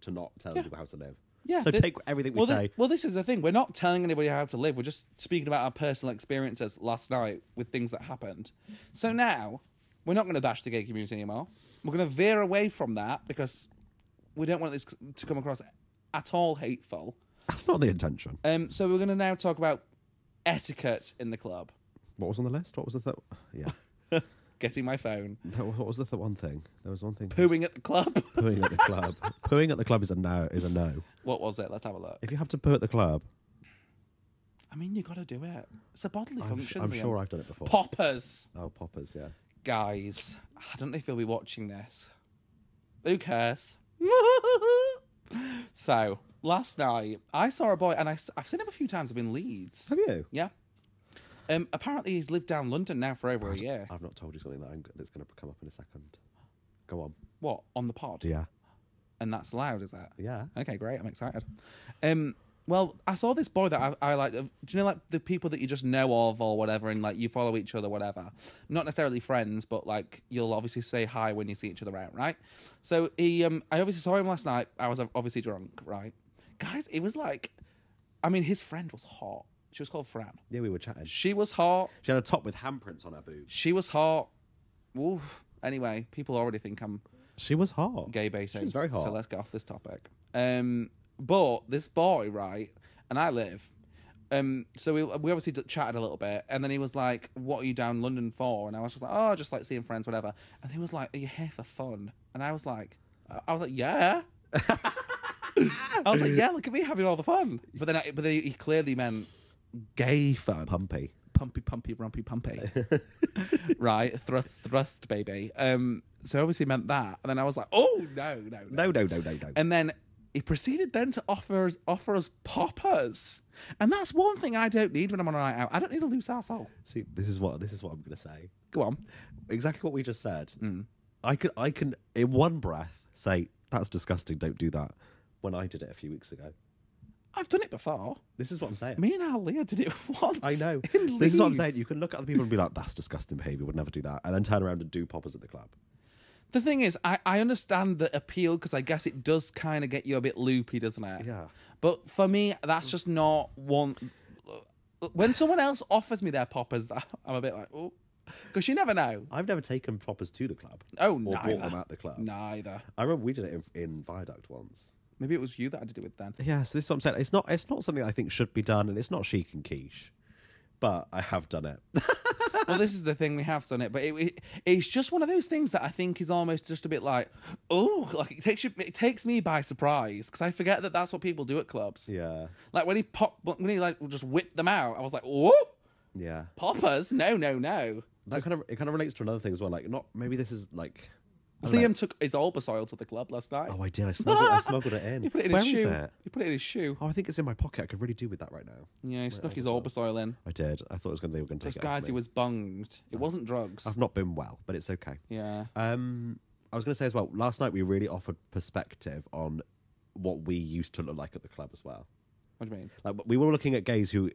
to not tell people how to live. Yeah. So take everything we say. Well, this is the thing. We're not telling anybody how to live. We're just speaking about our personal experiences last night with things that happened. So now we're not going to bash the gay community anymore. We're going to veer away from that because we don't want this to come across at all hateful. That's not the intention. So we're going to now talk about etiquette in the club. What was on the list? What was the yeah. Getting my phone. No, what was the one thing? There was one thing. Pooing at the club. Pooing at the club. Pooing at the club is a no. What was it? Let's have a look. If you have to poo at the club, I mean, you got to do it. It's a bodily function. I'm sure I've done it before. Poppers. Oh, poppers. Yeah. Guys, I don't know if you'll be watching this. Who cares? So, last night, I saw a boy, and I've seen him a few times. I've been in Leeds. Have you? Yeah. Apparently, he's lived down London now for over a year. I've not told you something that's going to come up in a second. Go on. What? On the pod? Yeah. And that's loud, is that? Yeah. Okay, great. I'm excited. Well, I saw this boy that I like. Do you know, like, the people that you just know of or whatever, and, like, you follow each other, whatever? Not necessarily friends, but, like, you'll obviously say hi when you see each other out, right? So, I obviously saw him last night. I was obviously drunk, right? Guys, it was like... I mean, his friend was hot. She was called Fran. Yeah, we were chatting. She was hot. She had a top with handprints on her boobs. She was hot. Oof. Anyway, people already think I'm... She was hot. Gay-baiting. She was very hot. So let's get off this topic. But this boy, right, and I live, so we obviously chatted a little bit, and then he was like, what are you down London for? And I was just like, oh, just like seeing friends, whatever. And he was like, are you here for fun? And I was like, yeah. I was like, yeah, look at me having all the fun. But then he clearly meant gay fun. Pumpy. Pumpy, rumpy, pumpy. Right? Thrust, baby. So obviously meant that. And then I was like, oh, no. And then He proceeded then to offer us poppers. And that's one thing I don't need when I'm on a night out. I don't need a loose arsehole. See, this is what I'm gonna say. Go on. Exactly what we just said. Mm. I can in one breath say, that's disgusting, don't do that, when I did it a few weeks ago. I've done it before. This is what I'm saying. Me and Aaliyah did it once. I know. This is what I'm saying. You can look at other people and be like, that's disgusting behaviour, would never do that. And then turn around and do poppers at the club. The thing is, I understand the appeal because I guess it does kind of get you a bit loopy, doesn't it? Yeah. But for me, that's just not one. When someone else offers me their poppers, I'm a bit like, oh. Because you never know. I've never taken poppers to the club. Oh, no. Or bought them at the club. Neither. I remember we did it in Viaduct once. Maybe it was you that I did it with then. Yeah, so this is what I'm saying. It's not something I think should be done, and it's not chic and quiche. But I have done it. Well, this is the thing, we have done it. But it's just one of those things that I think is almost just a bit like, oh, like it takes me by surprise because I forget that that's what people do at clubs. Yeah. Like when he just whipped them out, I was like, whoa. Yeah. Poppers? No. That kind of relates to another thing as well. Like not maybe this is like. Liam took his Albus oil to the club last night. Oh, I did. I smuggled it in. He put it in his shoe. Where is it? He put it in his shoe. Oh, I think it's in my pocket. I could really do with that right now. Yeah, he stuck his Albus oil in. I did. I thought they were going to take it. Guys, he was bunged. It wasn't drugs. I've not been well, but it's okay. Yeah. I was going to say as well, last night we really offered perspective on what we used to look like at the club as well. What do you mean? Like we were looking at gays who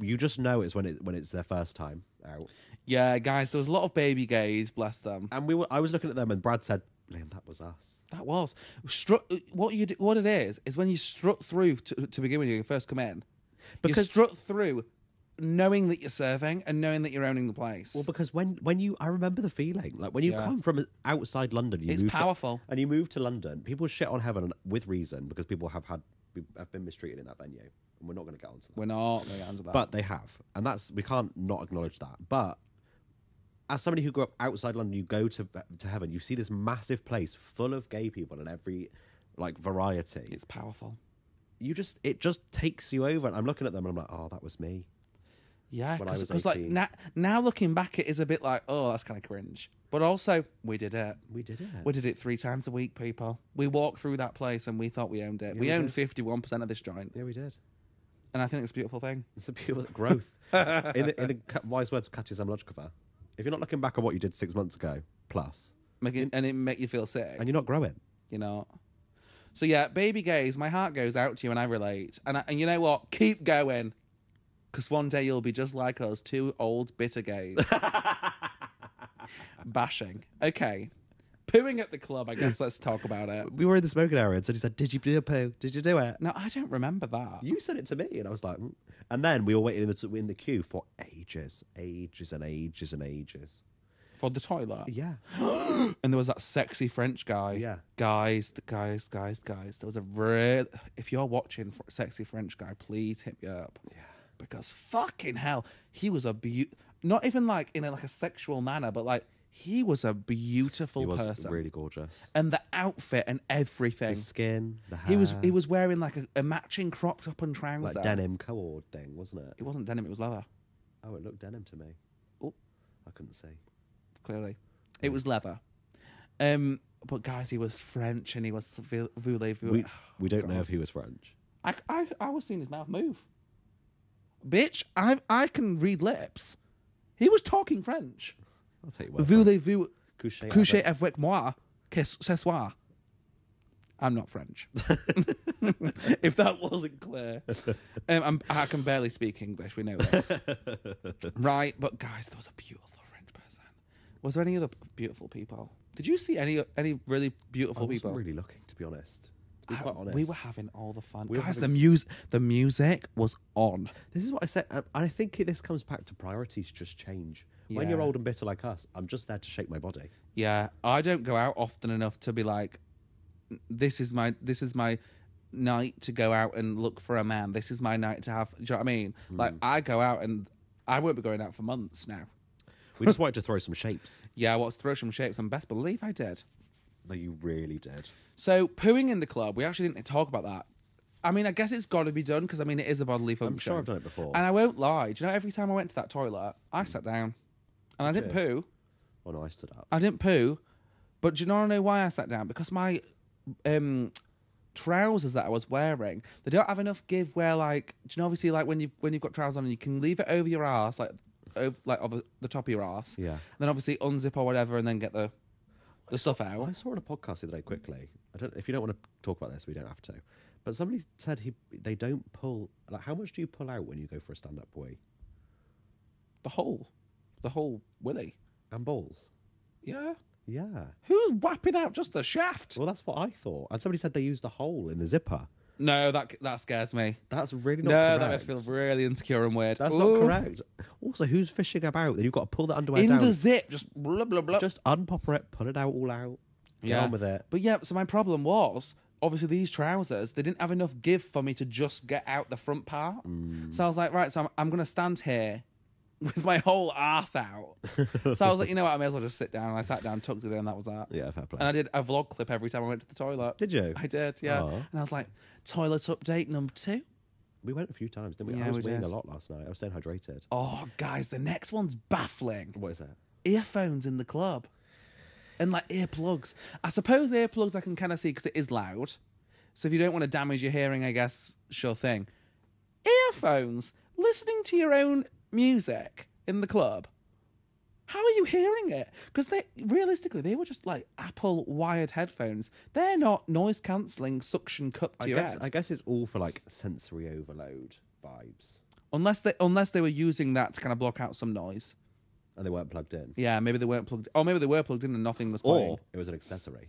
you just know it's when it's their first time out. Yeah, guys, there was a lot of baby gays, bless them. And I was looking at them, and Brad said, "Liam, that was us." That was what it is when you strut through to begin with. You first come in, because you strut through, knowing that you're serving and knowing that you're owning the place. Well, because I remember the feeling like when you come from outside London, you move to London. People shit on Heaven with reason because people have been mistreated in that venue. And we're not going to get onto that. We're not going to get onto that. But they have. And we can't not acknowledge that. But as somebody who grew up outside London, you go to Heaven, you see this massive place full of gay people in every variety. It's powerful. It just takes you over. And I'm looking at them and I'm like, oh, that was me. Yeah, because now looking back, it is a bit like, oh, that's kind of cringe. But also, we did it. We did it. We did it 3 times a week, people. We walked through that place and we thought we owned it. Yeah, we owned 51% of this joint. Yeah, we did. And I think it's a beautiful thing. It's a beautiful growth. in the wise words of Katya Zemlodzkova, if you're not looking back on what you did 6 months ago, plus. It make you feel sick. And you're not growing. You're not. So yeah, baby gays, my heart goes out to you and I relate. And you know what? Keep going. Because one day you'll be just like us, 2 old bitter gays. Bashing. Okay. Pooing at the club, I guess let's talk about it. We were in the smoking area and so he said, did you do a poo? Did you do it? No, I don't remember that. You said it to me and I was like... Mm. And then we were waiting in the queue for ages. For the toilet? Yeah. And there was that sexy French guy. Yeah. Guys. There was a real... If you're watching Sexy French Guy, please hit me up. Yeah. Because fucking hell, he was a not even like in a sexual manner, but like he was a beautiful person. He was really gorgeous, and the outfit and everything, the skin, the hair. He was wearing like a matching crop top and trouser, like denim co-ord thing, wasn't it? It wasn't denim; it was leather. Oh, it looked denim to me. Oh, I couldn't see clearly. Yeah. It was leather. But guys, he was French, and he was voulez-vous. We don't know if he was French. I was seeing his mouth move. Bitch, I can read lips. He was talking French. I'll tell you what. Voulez-vous coucher avec moi ce soir? I'm not French. If that wasn't clear. I can barely speak English, we know this. Right, but guys, there was a beautiful French person. Was there any other beautiful people? Did you see any really beautiful people? I wasn't really looking, to be honest. We were having all the fun. Guys, the music was on. This is what I said. I think this comes back to priorities just change. Yeah. When you're old and bitter like us, I'm just there to shake my body. Yeah, I don't go out often enough to be like, this is my night to go out and look for a man. This is my night to have, do you know what I mean? Mm. Like, I go out and I won't be going out for months now. We just wanted to throw some shapes. Yeah, I wanted to throw some shapes, and best believe I did. No, you really did. So, pooing in the club, we actually didn't talk about that. I mean, I guess it's got to be done because, I mean, it is a bodily function. I'm sure I've done it before. And I won't lie. Do you know, every time I went to that toilet, I sat down and I didn't poo. Oh, no, I stood up. I didn't poo. But do you know why I sat down? Because my trousers that I was wearing, they don't have enough give where, like, do you know, obviously, like, when you've got trousers on and you can leave it over your ass, like over the top of your ass, yeah, and then obviously unzip or whatever and then get the stuff out. I saw on a podcast the other day quickly, if you don't want to talk about this, we don't have to, but somebody said they don't pull, like, how much do you pull out when you go for a stand-up wee? The whole willy. And balls? Yeah. Yeah. Who's whapping out just the shaft? Well, that's what I thought. And somebody said they used the hole in the zipper. No, that scares me. That's really not correct. No, that makes me feel really insecure and weird. That's not correct. Also, who's fishing about? Then you've got to pull the underwear down. In the zip, just blah, blah, blah. Just unpop it, pull it out, all out. Get on with it. But yeah, so my problem was, obviously these trousers, they didn't have enough give for me to just get out the front part. Mm. So I was like, right, so I'm going to stand here with my whole ass out. So I was like, you know what, I may as well just sit down. And I sat down, tucked it in, and that was that. Yeah, fair play. And I did a vlog clip every time I went to the toilet. Did you? I did, yeah. Aww. And I was like, toilet update #2. We went a few times, didn't we? Yeah, I was weeing a lot last night. I was staying hydrated. Oh, guys, the next one's baffling. What is that? Earphones in the club. And, like, earplugs. I suppose earplugs I can kind of see because it is loud. So if you don't want to damage your hearing, I guess, sure thing. Earphones. Listening to your own music in the club. How are you hearing it? Because realistically, they were just like Apple wired headphones. They're not noise cancelling suction cup to your head. I guess it's all for like sensory overload vibes. Unless they were using that to kind of block out some noise. And they weren't plugged in. Yeah, maybe they weren't plugged in. Or maybe they were plugged in and nothing was playing. Or it was an accessory.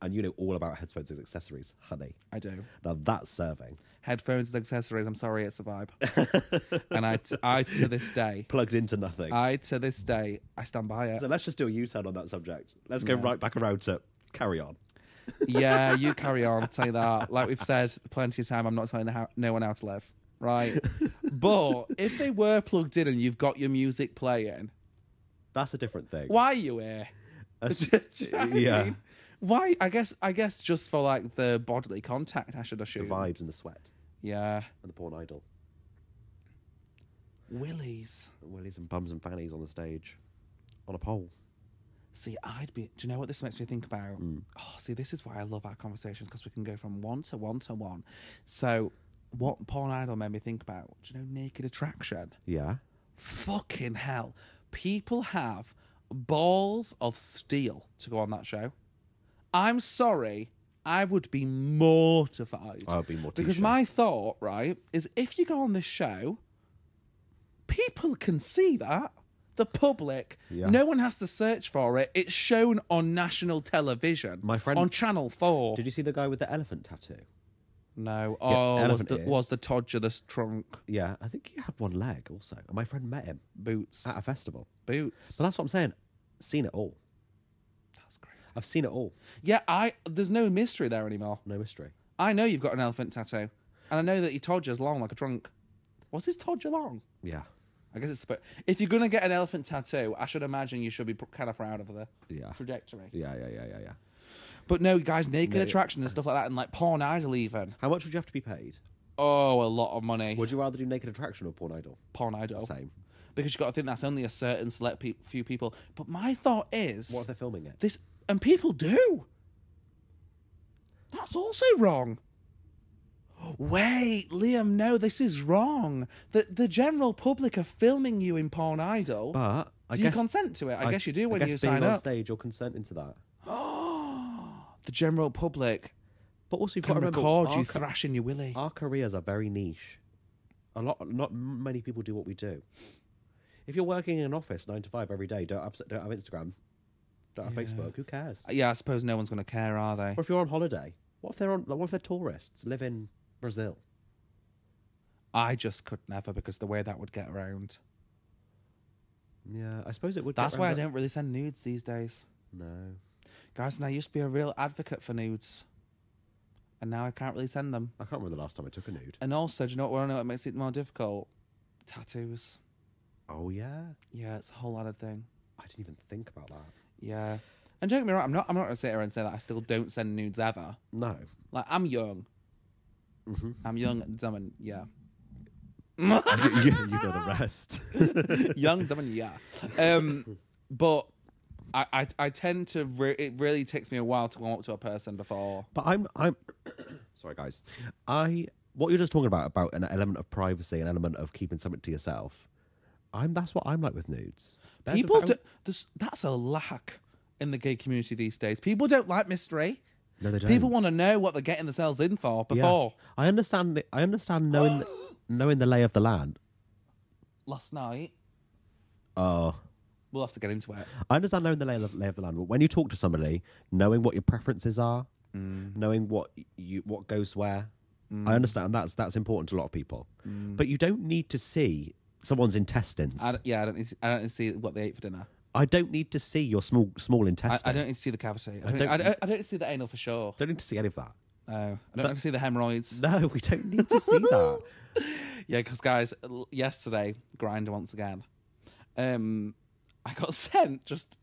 And you know all about headphones as accessories, honey. I do. Now that's serving. Headphones as accessories, I'm sorry, it's a vibe. And I to this day... Plugged into nothing. To this day, I stand by it. So let's just do a U-turn on that subject. Let's go right back around to carry on. Yeah, you carry on, say that. Like we've said plenty of time, I'm not telling no one how to live, right? But if they were plugged in and you've got your music playing... That's a different thing. Why are you here? Yeah. Why? I guess just for like the bodily contact, I should assume. The vibes and the sweat. Yeah. And the Porn Idol. Willies. Willies and bums and fannies on the stage. On a pole. See, do you know what this makes me think about? Mm. Oh, see, this is why I love our conversations, because we can go from one to one to one. So, what Porn Idol made me think about, do you know Naked Attraction? Yeah. Fucking hell. People have balls of steel to go on that show. I'm sorry, I would be mortified. I would be mortified. Because my thought, right, is if you go on this show, people can see that. The public. Yeah. No one has to search for it. It's shown on national television. My friend... On Channel 4. Did you see the guy with the elephant tattoo? No. Yeah, oh, was the Todger the trunk? Yeah, I think he had one leg also. And my friend met him. Boots. At a festival. Boots. But that's what I'm saying. Seen it all. I've seen it all. Yeah, there's no mystery there anymore. No mystery. I know you've got an elephant tattoo. And I know that your Todger's long like a trunk. Was his Todger long? Yeah. I guess it's... If you're going to get an elephant tattoo, I should imagine you should be kind of proud of the trajectory. Yeah. But no, guys, Naked Attraction and stuff like that, and like Porn Idol even. How much would you have to be paid? Oh, a lot of money. Would you rather do Naked Attraction or Porn Idol? Porn Idol. Same. Because you've got to think that's only a certain select few people. But my thought is... What if they're filming it? This... And people do. That's also wrong. Wait, Liam, no, this is wrong. The general public are filming you in Porn Idol. But do you consent to it? I guess you do when you sign up. Being on stage, you're consenting to that. Oh, the general public. But also, you've got to record you thrashing your willy. Our careers are very niche. Not many people do what we do. If you're working in an office 9 to 5 every day, don't have Instagram. Facebook, who cares? Yeah, I suppose no one's going to care, are they? Or if you're on holiday, what if they're tourists, live in Brazil? I just could never, because the way that would get around. Yeah, I suppose it would. That's why I don't really send nudes these days. No. Guys, and I used to be a real advocate for nudes. And now I can't really send them. I can't remember the last time I took a nude. And also, do you know what makes it more difficult? Tattoos. Oh, yeah? Yeah, it's a whole other thing. I didn't even think about that. Yeah. And don't get me wrong, I'm not going to sit here and say that I still don't send nudes ever. No. Like, I'm young. Mm-hmm. I'm young, dumb, and yeah. you know the rest. Young, dumb, and yeah. But I tend to... It really takes me a while to go up to a person before... But I'm Sorry, guys. What you're just talking about an element of privacy, an element of keeping something to yourself. That's what I'm like with nudes. That's a lack in the gay community these days. People don't like mystery. No, they don't. People want to know what they're getting themselves in for before. Yeah. I understand knowing the lay of the land. Last night. Oh. We'll have to get into it. I understand knowing the lay of the land, but when you talk to somebody, knowing what your preferences are, knowing what goes where, I understand that's important to a lot of people. But you don't need to see someone's intestines. I don't need to see what they ate for dinner. I don't need to see your small intestine. I don't need to see the cavity. I don't need to see the anal for sure. Don't need to see any of that. No, I don't need to see the hemorrhoids. No, we don't need to see that. Yeah, because guys, yesterday, Grindr once again. I got sent just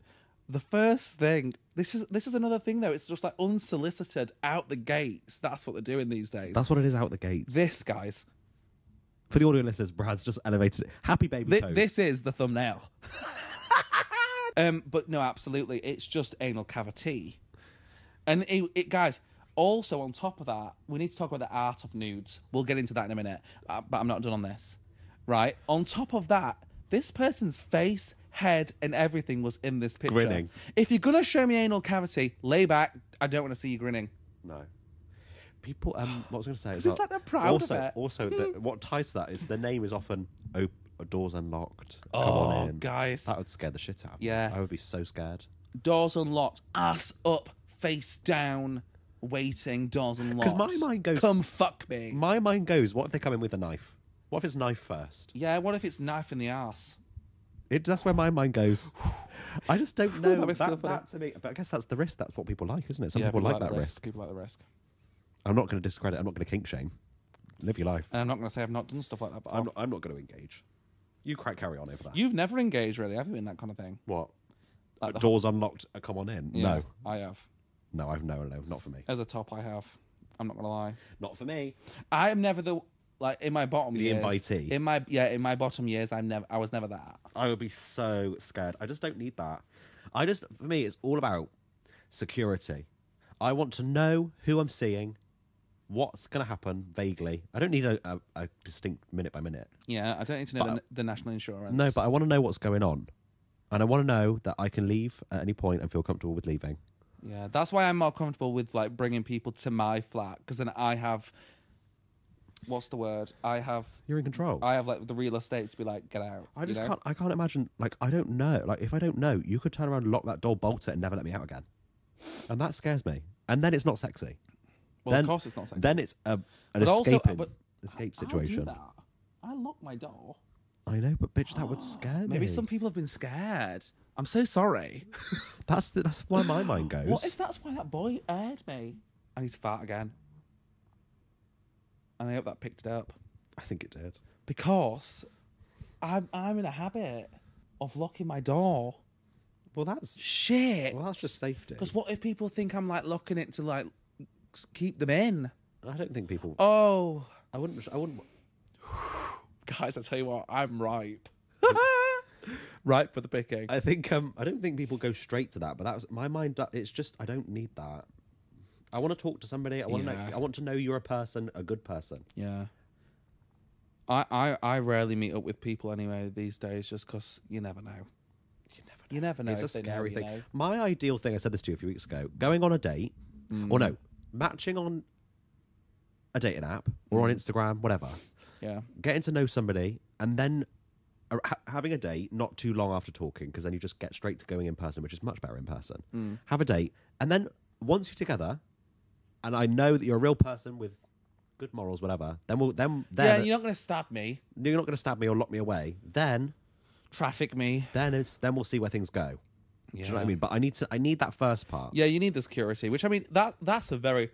the first thing. This is another thing though. It's just like unsolicited out the gates. That's what they're doing these days. That's what it is, out the gates. This, guys. For the audio listeners, Brad's just elevated it. Happy baby pose. This is the thumbnail. But no, absolutely, it's just anal cavity. And it guys. Also, on top of that, we need to talk about the art of nudes. We'll get into that in a minute, but I'm not done on this. Right? On top of that, this person's face, head, and everything was in this picture. Grinning. If you're going to show me anal cavity, lay back. I don't want to see you grinning. No. People, what I was going to say is... Because it's like they're proud of it. Also, what ties to that is the name is often doors unlocked. Come on in. Guys. That would scare the shit out of me. Yeah. I would be so scared. Doors unlocked. Ass up. Face down. Waiting, doors unlocked. Because my mind goes... Come fuck me. My mind goes, what if they come in with a knife? What if it's knife first? Yeah, what if it's knife in the arse? That's where my mind goes. I just don't know. that to me... But I guess that's the risk. That's what people like, isn't it? Some people like that risk. People like the risk. I'm not going to discredit. I'm not going to kink shame. Live your life. And I'm not going to say I've not done stuff like that, but I'm not going to engage. You quite carry on over that. You've never engaged, really, have you, in that kind of thing? What? Like doors unlocked, come on in? Yeah, no. I have. No, I've no, not for me. As a top, I have. I'm not gonna lie. Not for me. I am never in my bottom years. The invitee. In my bottom years, I was never that. I would be so scared. I just don't need that. For me, it's all about security. I want to know who I'm seeing, what's gonna happen vaguely. I don't need a distinct minute by minute. Yeah, I don't need to know the national insurance. No, but I want to know what's going on, and I want to know that I can leave at any point and feel comfortable with leaving. Yeah, that's why I'm more comfortable with like bringing people to my flat, because then I have, what's the word? You're in control. I have like the real estate to be like, get out. I can't imagine, like, I don't know. Like, if I don't know, you could turn around, lock that door, bolt it, and never let me out again. And that scares me. And then it's not sexy. Well, of course it's not sexy. Then it's an escape situation. I lock my door. I know, but bitch, that would scare me. Maybe some people have been scared. I'm so sorry. That's where my mind goes. What if that's why that boy aired me? And he's fat again. And I hope that picked it up. I think it did. Because I'm in a habit of locking my door. Well, that's... Shit. Well, that's just safety. Because what if people think I'm, like, locking it to, like, keep them in? I don't think people... Oh. I wouldn't... Guys, I tell you what, I'm ripe. Right for the picking. I think I don't think people go straight to that, but that's my mind. It's just I don't need that. I want to talk to somebody. I want to know you're a person, a good person. Yeah. I rarely meet up with people anyway these days, just because you never know. You never know. It's a scary thing. You know. My ideal thing. I said this to you a few weeks ago. Going on a date, or no, matching on a dating app or on Instagram, whatever. Yeah. Getting to know somebody and then. Having a date not too long after talking, because then you just get straight to going in person, which is much better in person. Have a date, and then once you're together and I know that you're a real person with good morals, whatever, then you're not going to stab me. You're not going to stab me or lock me away. Then traffic me. Then we'll see where things go. Yeah. Do you know what I mean? But I need that first part. Yeah, you need the security, which I mean that's a very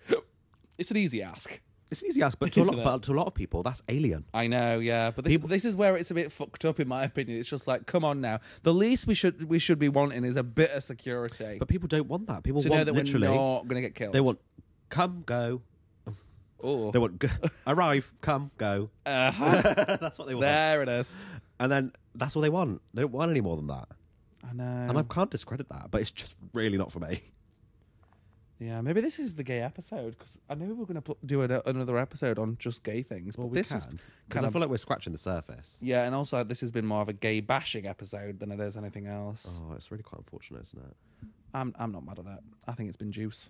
it's an easy ask. It's an easy ask, but to a lot of people, that's alien. I know, yeah. But this is where it's a bit fucked up, in my opinion. It's just like, come on now. The least we should be wanting is a bit of security. But people don't want that. People want to know that literally, we're not going to get killed. They want, come, go. Ooh. They want, arrive, come, go. That's what they want. There it is. And then that's all they want. They don't want any more than that. I know. And I can't discredit that, but it's just really not for me. Yeah, maybe this is the gay episode, because I know we were going to do another episode on just gay things. But well, we this can, because I feel like we're scratching the surface. Yeah, and also this has been more of a gay bashing episode than it is anything else. Oh, it's really quite unfortunate, isn't it? I'm not mad at it. I think it's been juice.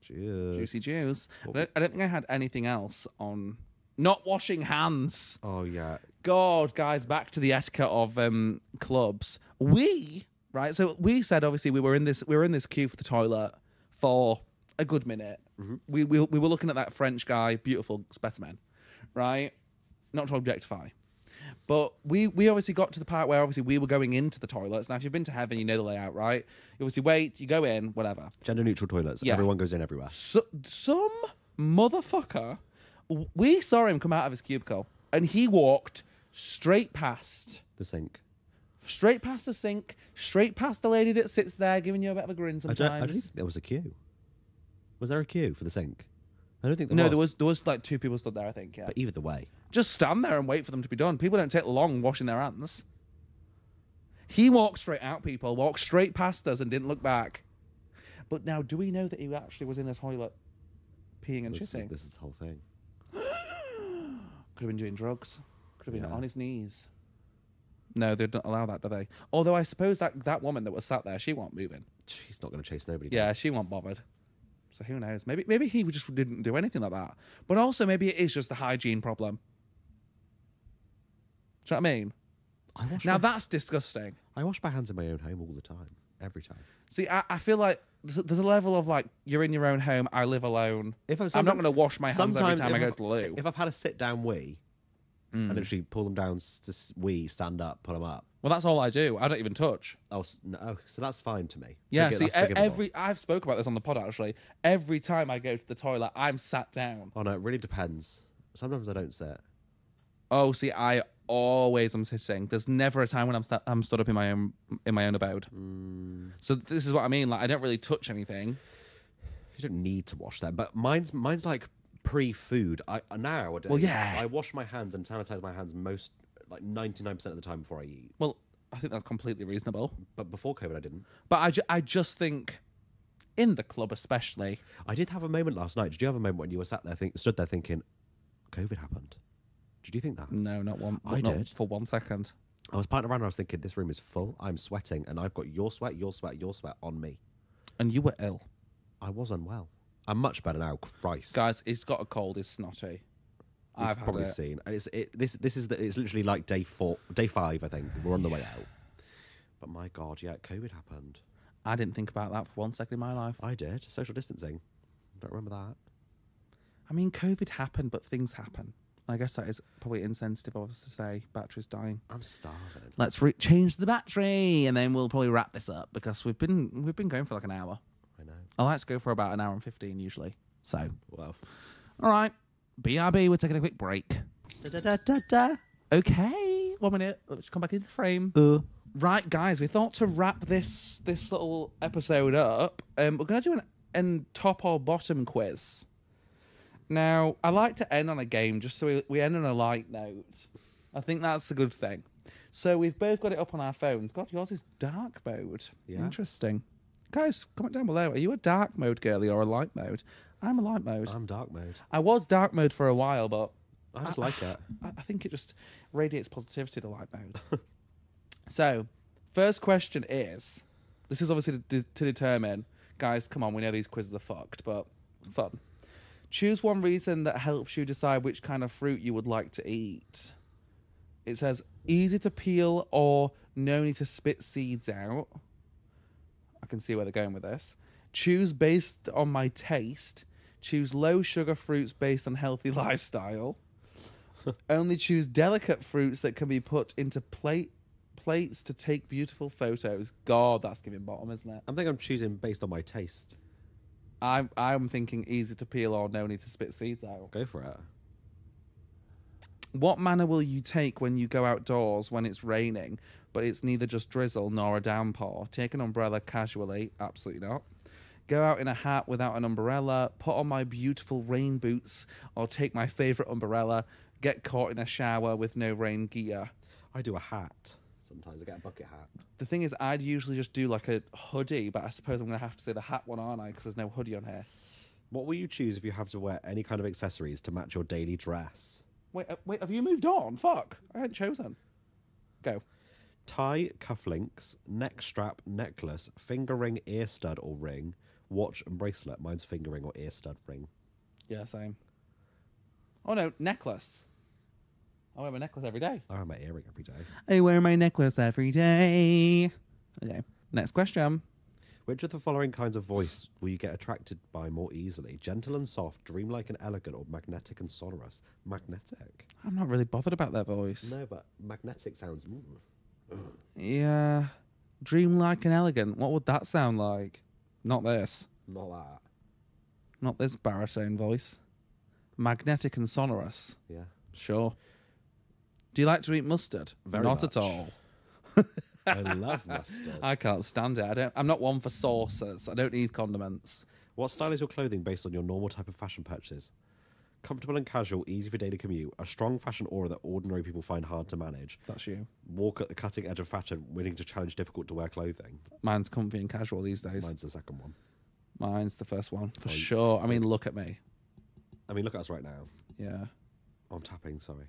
Juice. Juicy juice. Well, I don't think I had anything else on not washing hands. Oh, yeah. God, guys, back to the etiquette of clubs. Right, so we said, obviously, we were in this queue for the toilet for a good minute. Mm-hmm. We were looking at that French guy, beautiful specimen, right? Not to objectify. But we obviously got to the part where obviously we were going into the toilets. Now, if you've been to Heaven, you know the layout, right? You obviously wait, you go in, whatever. Gender-neutral toilets. Yeah. Everyone goes in everywhere. So, some motherfucker, we saw him come out of his cubicle, and he walked straight past... the sink. Straight past the sink, straight past the lady that sits there giving you a bit of a grin sometimes. I don't think there was a queue. Was there a queue for the sink? I don't think there was. No, there was like two people stood there, I think, yeah. But either way. Just stand there and wait for them to be done. People don't take long washing their hands. He walked straight out, people, walked straight past us and didn't look back. But now, do we know that he actually was in the toilet peeing and shitting? This is the whole thing. Could have been doing drugs. Could have been on his knees. No, they don't allow that, do they? Although I suppose that woman that was sat there, she wasn't moving. She's not going to chase nobody. Yeah, she wasn't bothered. So who knows? Maybe he just didn't do anything like that. But also maybe it is just a hygiene problem. Do you know what I mean? Now that's disgusting. I wash my hands in my own home all the time. Every time. See, I feel like there's a level of like, you're in your own home, I live alone. I'm not going to wash my hands every time I go to the loo. If I've had a sit-down wee... Mm. And literally pull them down, stand up, pull them up. Well, that's all I do. I don't even touch. Oh, no. So that's fine to me. Yeah, see, I've spoke about this on the pod, actually. Every time I go to the toilet, I'm sat down. Oh, no, it really depends. Sometimes I don't sit. Oh, see, I always am sitting. There's never a time when I'm stood up in my own abode. Mm. So this is what I mean. Like, I don't really touch anything. You don't need to wash that. But mine's like... pre-food. Nowadays, well, yeah. I wash my hands and sanitize my hands most, like 99% of the time before I eat. Well, I think that's completely reasonable. But before COVID, I didn't. But I just think, in the club especially. I did have a moment last night. Did you have a moment when you were stood there thinking, COVID happened? Did you think that? No, not one. I did. For 1 second. I was panting around and I was thinking, this room is full. I'm sweating and I've got your sweat on me. And you were ill. I was unwell. I'm much better now, Christ. Guys, he's got a cold. He's snotty. I've probably had it. Seen. And it's literally like day 5, I think. We're on the way out. But my God, yeah, COVID happened. I didn't think about that for 1 second in my life. I did. Social distancing. Don't remember that. I mean, COVID happened, but things happen. I guess that is probably insensitive of us to say. Battery's dying. I'm starving. Let's change the battery, and then we'll probably wrap this up because we've been going for like an hour. I know. I like to go for about an hour and 15 usually. So, well. All right. BRB, we're taking a quick break. Da, da, da, da, da. Okay. 1 minute. Let's come back into the frame. Right, guys, we thought to wrap this little episode up. We're going to do an top or bottom quiz. Now, I like to end on a game just so we end on a light note. I think that's a good thing. So we've both got it up on our phones. God, yours is dark mode. Yeah. Interesting. Guys, comment down below. Are you a dark mode girly or a light mode? I'm a light mode. I'm dark mode. I was dark mode for a while, but... I just like it. I think it just radiates positivity, the light mode. So, first question is... This is obviously to determine... Guys, come on, we know these quizzes are fucked, but fun. Choose one reason that helps you decide which kind of fruit you would like to eat. It says, easy to peel or no need to spit seeds out. I can see where they're going with this. Choose based on my taste. Choose low sugar fruits based on healthy lifestyle. Only choose delicate fruits that can be put into plates to take beautiful photos. God, that's giving bottom, isn't it? I think I'm choosing based on my taste. I'm thinking easy to peel or no need to spit seeds out. Go for it. What manner will you take when you go outdoors when it's raining, but it's neither just drizzle nor a downpour? Take an umbrella casually. Absolutely not. Go out in a hat without an umbrella. Put on my beautiful rain boots or take my favourite umbrella. Get caught in a shower with no rain gear. I do a hat. sometimes. I get a bucket hat. The thing is, I'd usually just do like a hoodie, but I suppose I'm going to have to say the hat one, aren't I? Because there's no hoodie on here. What will you choose if you have to wear any kind of accessories to match your daily dress? Wait, have you moved on? Fuck. I hadn't chosen. Go. Tie, cufflinks, neck strap, necklace, finger ring, ear stud or ring, watch and bracelet. Mine's finger ring or ear stud ring. Yeah, same. Oh no, necklace. I wear my necklace every day. I wear my earring every day. I wear my necklace every day. Okay, next question. Which of the following kinds of voice will you get attracted by more easily? Gentle and soft, dreamlike and elegant, or magnetic and sonorous? Magnetic. I'm not really bothered about their voice. No, but magnetic sounds... Yeah. Dreamlike and elegant. What would that sound like? Not this. Not that. Not this baritone voice. Magnetic and sonorous. Yeah. Sure. Do you like to eat mustard? Very much. Not at all. I love mustard. I can't stand it. I'm not one for sauces. I don't need condiments. What style is your clothing based on your normal type of fashion purchases? Comfortable and casual, easy for daily commute, a strong fashion aura that ordinary people find hard to manage. That's you. Walk at the cutting edge of fashion, willing to challenge difficult to wear clothing. Mine's comfy and casual these days. Mine's the second one. Mine's the first one, for sure. I mean, look at me. I mean, look at us right now. Yeah. I'm tapping, sorry.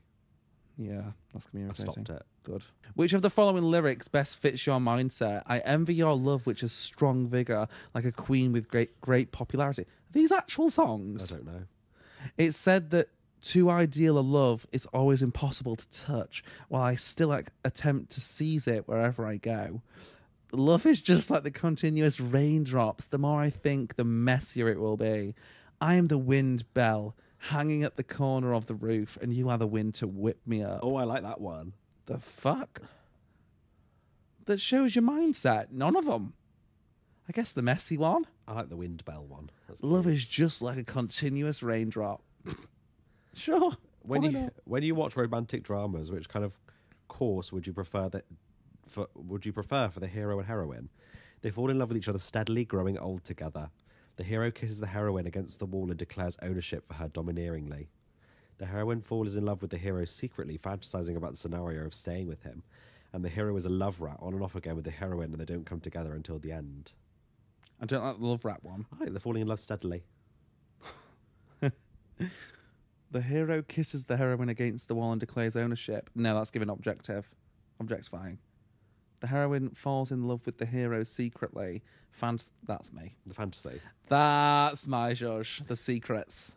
Yeah, that's going to be irritating. I stopped it. Good. Which of the following lyrics best fits your mindset? I envy your love, which is strong vigour, like a queen with great popularity. Are these actual songs? I don't know. It's said that too ideal a love is always impossible to touch, while I still attempt to seize it wherever I go. Love is just like the continuous raindrops. The more I think, the messier it will be. I am the wind bell hanging at the corner of the roof, and you are the wind to whip me up. Oh, I like that one. The fuck? That shows your mindset. None of them. I guess the messy one. I like the wind bell one. Love is just like a continuous raindrop. Sure. When you watch romantic dramas, which kind of course would you prefer for the hero and heroine? They fall in love with each other steadily, growing old together. The hero kisses the heroine against the wall and declares ownership for her domineeringly. The heroine falls in love with the hero secretly, fantasizing about the scenario of staying with him. And the hero is a love rat, on and off again with the heroine, and they don't come together until the end. I don't like the love rap one. I like the falling in love steadily. The hero kisses the heroine against the wall and declares ownership. No, that's giving objectifying. The heroine falls in love with the hero secretly. That's me. The fantasy. That's my Josh. The secrets.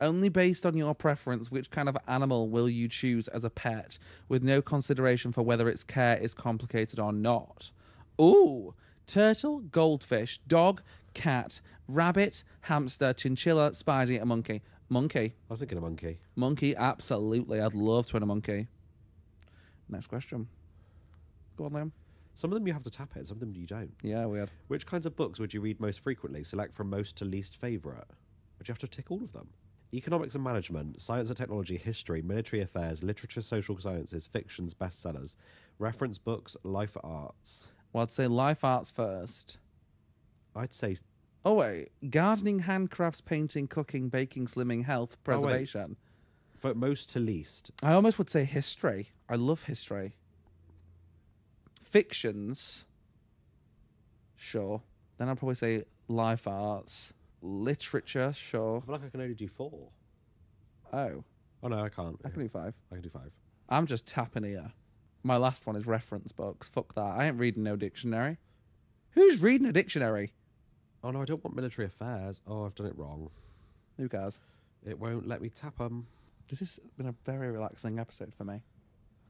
Only based on your preference, which kind of animal will you choose as a pet, with no consideration for whether its care is complicated or not? Ooh! Turtle, goldfish, dog, cat, rabbit, hamster, chinchilla, spidey, and monkey. Monkey. I was thinking a monkey. Monkey, absolutely. I'd love to win a monkey. Next question. Go on, Liam. Some of them you have to tap it, some of them you don't. Yeah, weird. Which kinds of books would you read most frequently? Select from most to least favourite. Would you have to tick all of them? Economics and management, science and technology, history, military affairs, literature, social sciences, fictions, bestsellers, reference books, life arts. Well, I'd say life arts first. I'd say... Oh, wait. Gardening, handcrafts, painting, cooking, baking, slimming, health, preservation. Oh, for most to least. I almost would say history. I love history. Fictions. Sure. Then I'd probably say life arts. Literature, sure. I feel like I can only do 4. Oh. Oh, no, I can't. I can do 5. I can do 5. I'm just tapping here. My last one is reference books. Fuck that. I ain't reading no dictionary. Who's reading a dictionary? Oh, no, I don't want military affairs. Oh, I've done it wrong. Who cares? It won't let me tap them. This has been a very relaxing episode for me.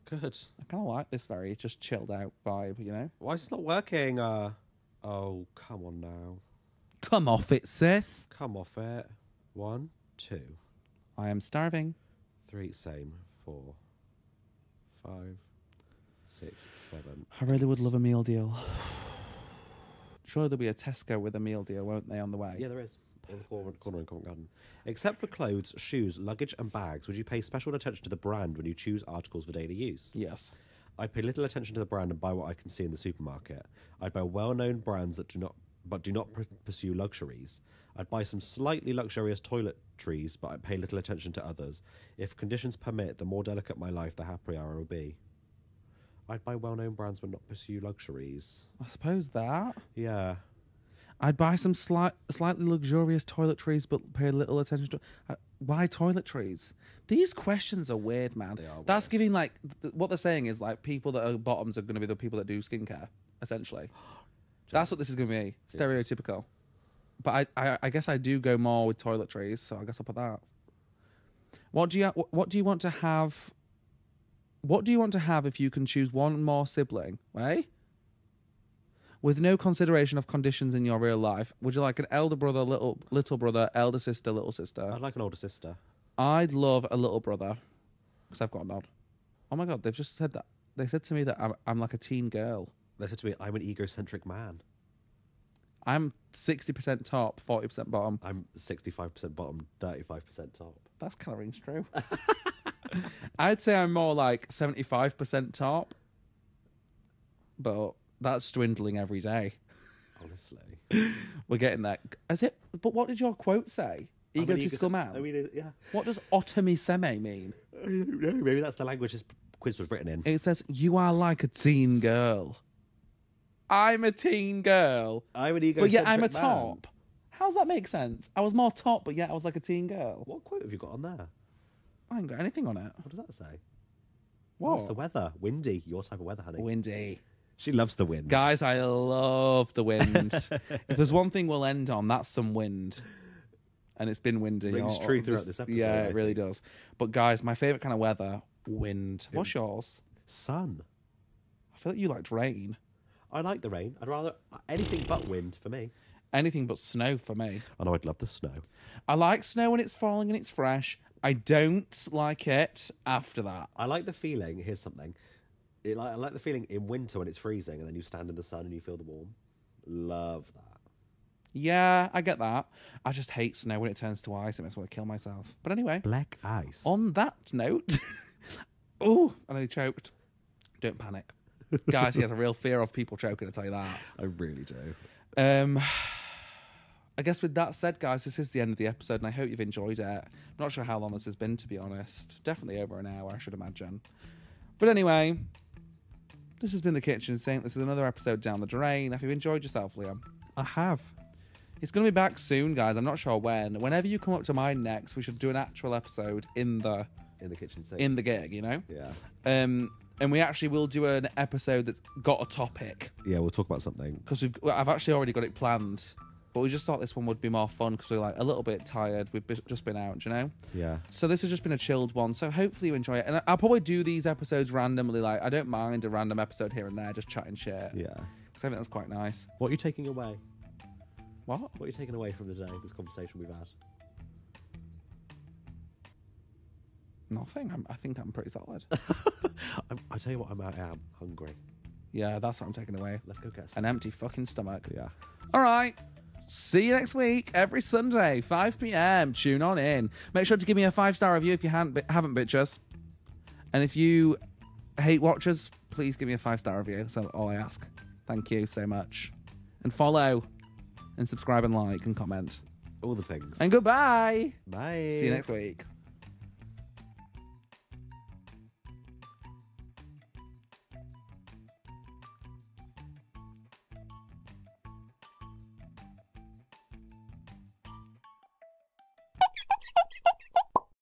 Good. I kind of like this very just chilled out vibe, you know? Why is it not working? Oh, come on now. Come off it, sis. Come off it. 1, 2. I am starving. 3, same. 4, 5. 6, 7. I really would love a meal deal. Sure, there'll be a Tesco with a meal deal, won't they, on the way? Yeah, there is. In the corner in Covent Garden. Except for clothes, shoes, luggage and bags, would you pay special attention to the brand when you choose articles for daily use? Yes. I'd pay little attention to the brand and buy what I can see in the supermarket. I'd buy well-known brands that do not pursue luxuries. I'd buy some slightly luxurious toiletries, but I'd pay little attention to others. If conditions permit, the more delicate my life, the happier I will be. I'd buy well-known brands but not pursue luxuries. I suppose that. Yeah. I'd buy some slightly luxurious toiletries but pay little attention to... Why toiletries? These questions are weird, man. They are weird. That's giving, like... what they're saying is, like, people that are bottoms are going to be the people that do skincare, essentially. That's what this is going to be. Stereotypical. Yeah. But I guess I do go more with toiletries, so I guess I'll put that. What do you want to have... What do you want to have if you can choose one more sibling, eh? With no consideration of conditions in your real life, would you like an elder brother, little brother, elder sister, little sister? I'd like an older sister. I'd love a little brother, because I've got a nod. Oh my God, they've just said that. They said to me that I'm like a teen girl. They said to me, I'm an egocentric man. I'm 60% top, 40% bottom. I'm 65% bottom, 35% top. That's kind of rings true. I'd say I'm more like 75% top, but that's dwindling every day. Honestly. We're getting that. Is it? But what did your quote say? Egotistical man? I mean, yeah. What does otomi seme mean? I don't know. Maybe that's the language this quiz was written in. It says, you are like a teen girl. I'm a teen girl. I'm an egocentric man. But yeah, I'm a top. How does that make sense? I was more top, but yeah, I was like a teen girl. What quote have you got on there? I haven't got anything on it. What does that say? What? What's the weather? Windy. Your type of weather, honey. Windy. She loves the wind. Guys, I love the wind. If there's one thing we'll end on, that's some wind. And it's been windy. It rings true throughout this episode. Yeah, it really does. But guys, my favourite kind of weather, wind. What's yours? Sun. I feel like you liked rain. I like the rain. I'd rather anything but wind for me. Anything but snow for me. I know, I'd love the snow. I like snow when it's falling and it's fresh. I don't like it after that. I like the feeling, here's something. I like the feeling in winter when it's freezing and then you stand in the sun and you feel the warm. Love that. Yeah, I get that. I just hate snow when it turns to ice. It makes me want to kill myself. But anyway. Black ice. On that note. Oh, I nearly choked. Don't panic. Guys, he has a real fear of people choking, I tell you that. I really do. I guess with that said, guys, this is the end of the episode, and I hope you've enjoyed it. I'm not sure how long this has been, to be honest. Definitely over an hour, I should imagine. But anyway, this has been The Kitchen Sink. This is another episode down the drain. Have you enjoyed yourself, Liam? I have. It's going to be back soon, guys. I'm not sure when. Whenever you come up to mine next, we should do an actual episode in the kitchen sink. In the gig, you know? Yeah. And we actually will do an episode that's got a topic. Yeah, we'll talk about something. Because I've actually already got it planned. But we just thought this one would be more fun because we're like a little bit tired. We've just been out, you know? Yeah. So this has just been a chilled one. So hopefully you enjoy it. And I'll probably do these episodes randomly. Like, I don't mind a random episode here and there, just chatting shit. Yeah. Because I think that's quite nice. What are you taking away? What are you taking away from the day, this conversation we've had? Nothing. I think I'm pretty solid. I tell you what, I am hungry. Yeah, that's what I'm taking away. Let's go get some. An empty fucking stomach. Yeah. All right. See you next week, every Sunday, 5 p.m. Tune on in. Make sure to give me a 5-star review if you haven't, bitches. And if you hate watchers, please give me a 5-star review. That's all I ask. Thank you so much. And follow, and subscribe, and like, and comment. All the things. And goodbye. Bye. See you next week.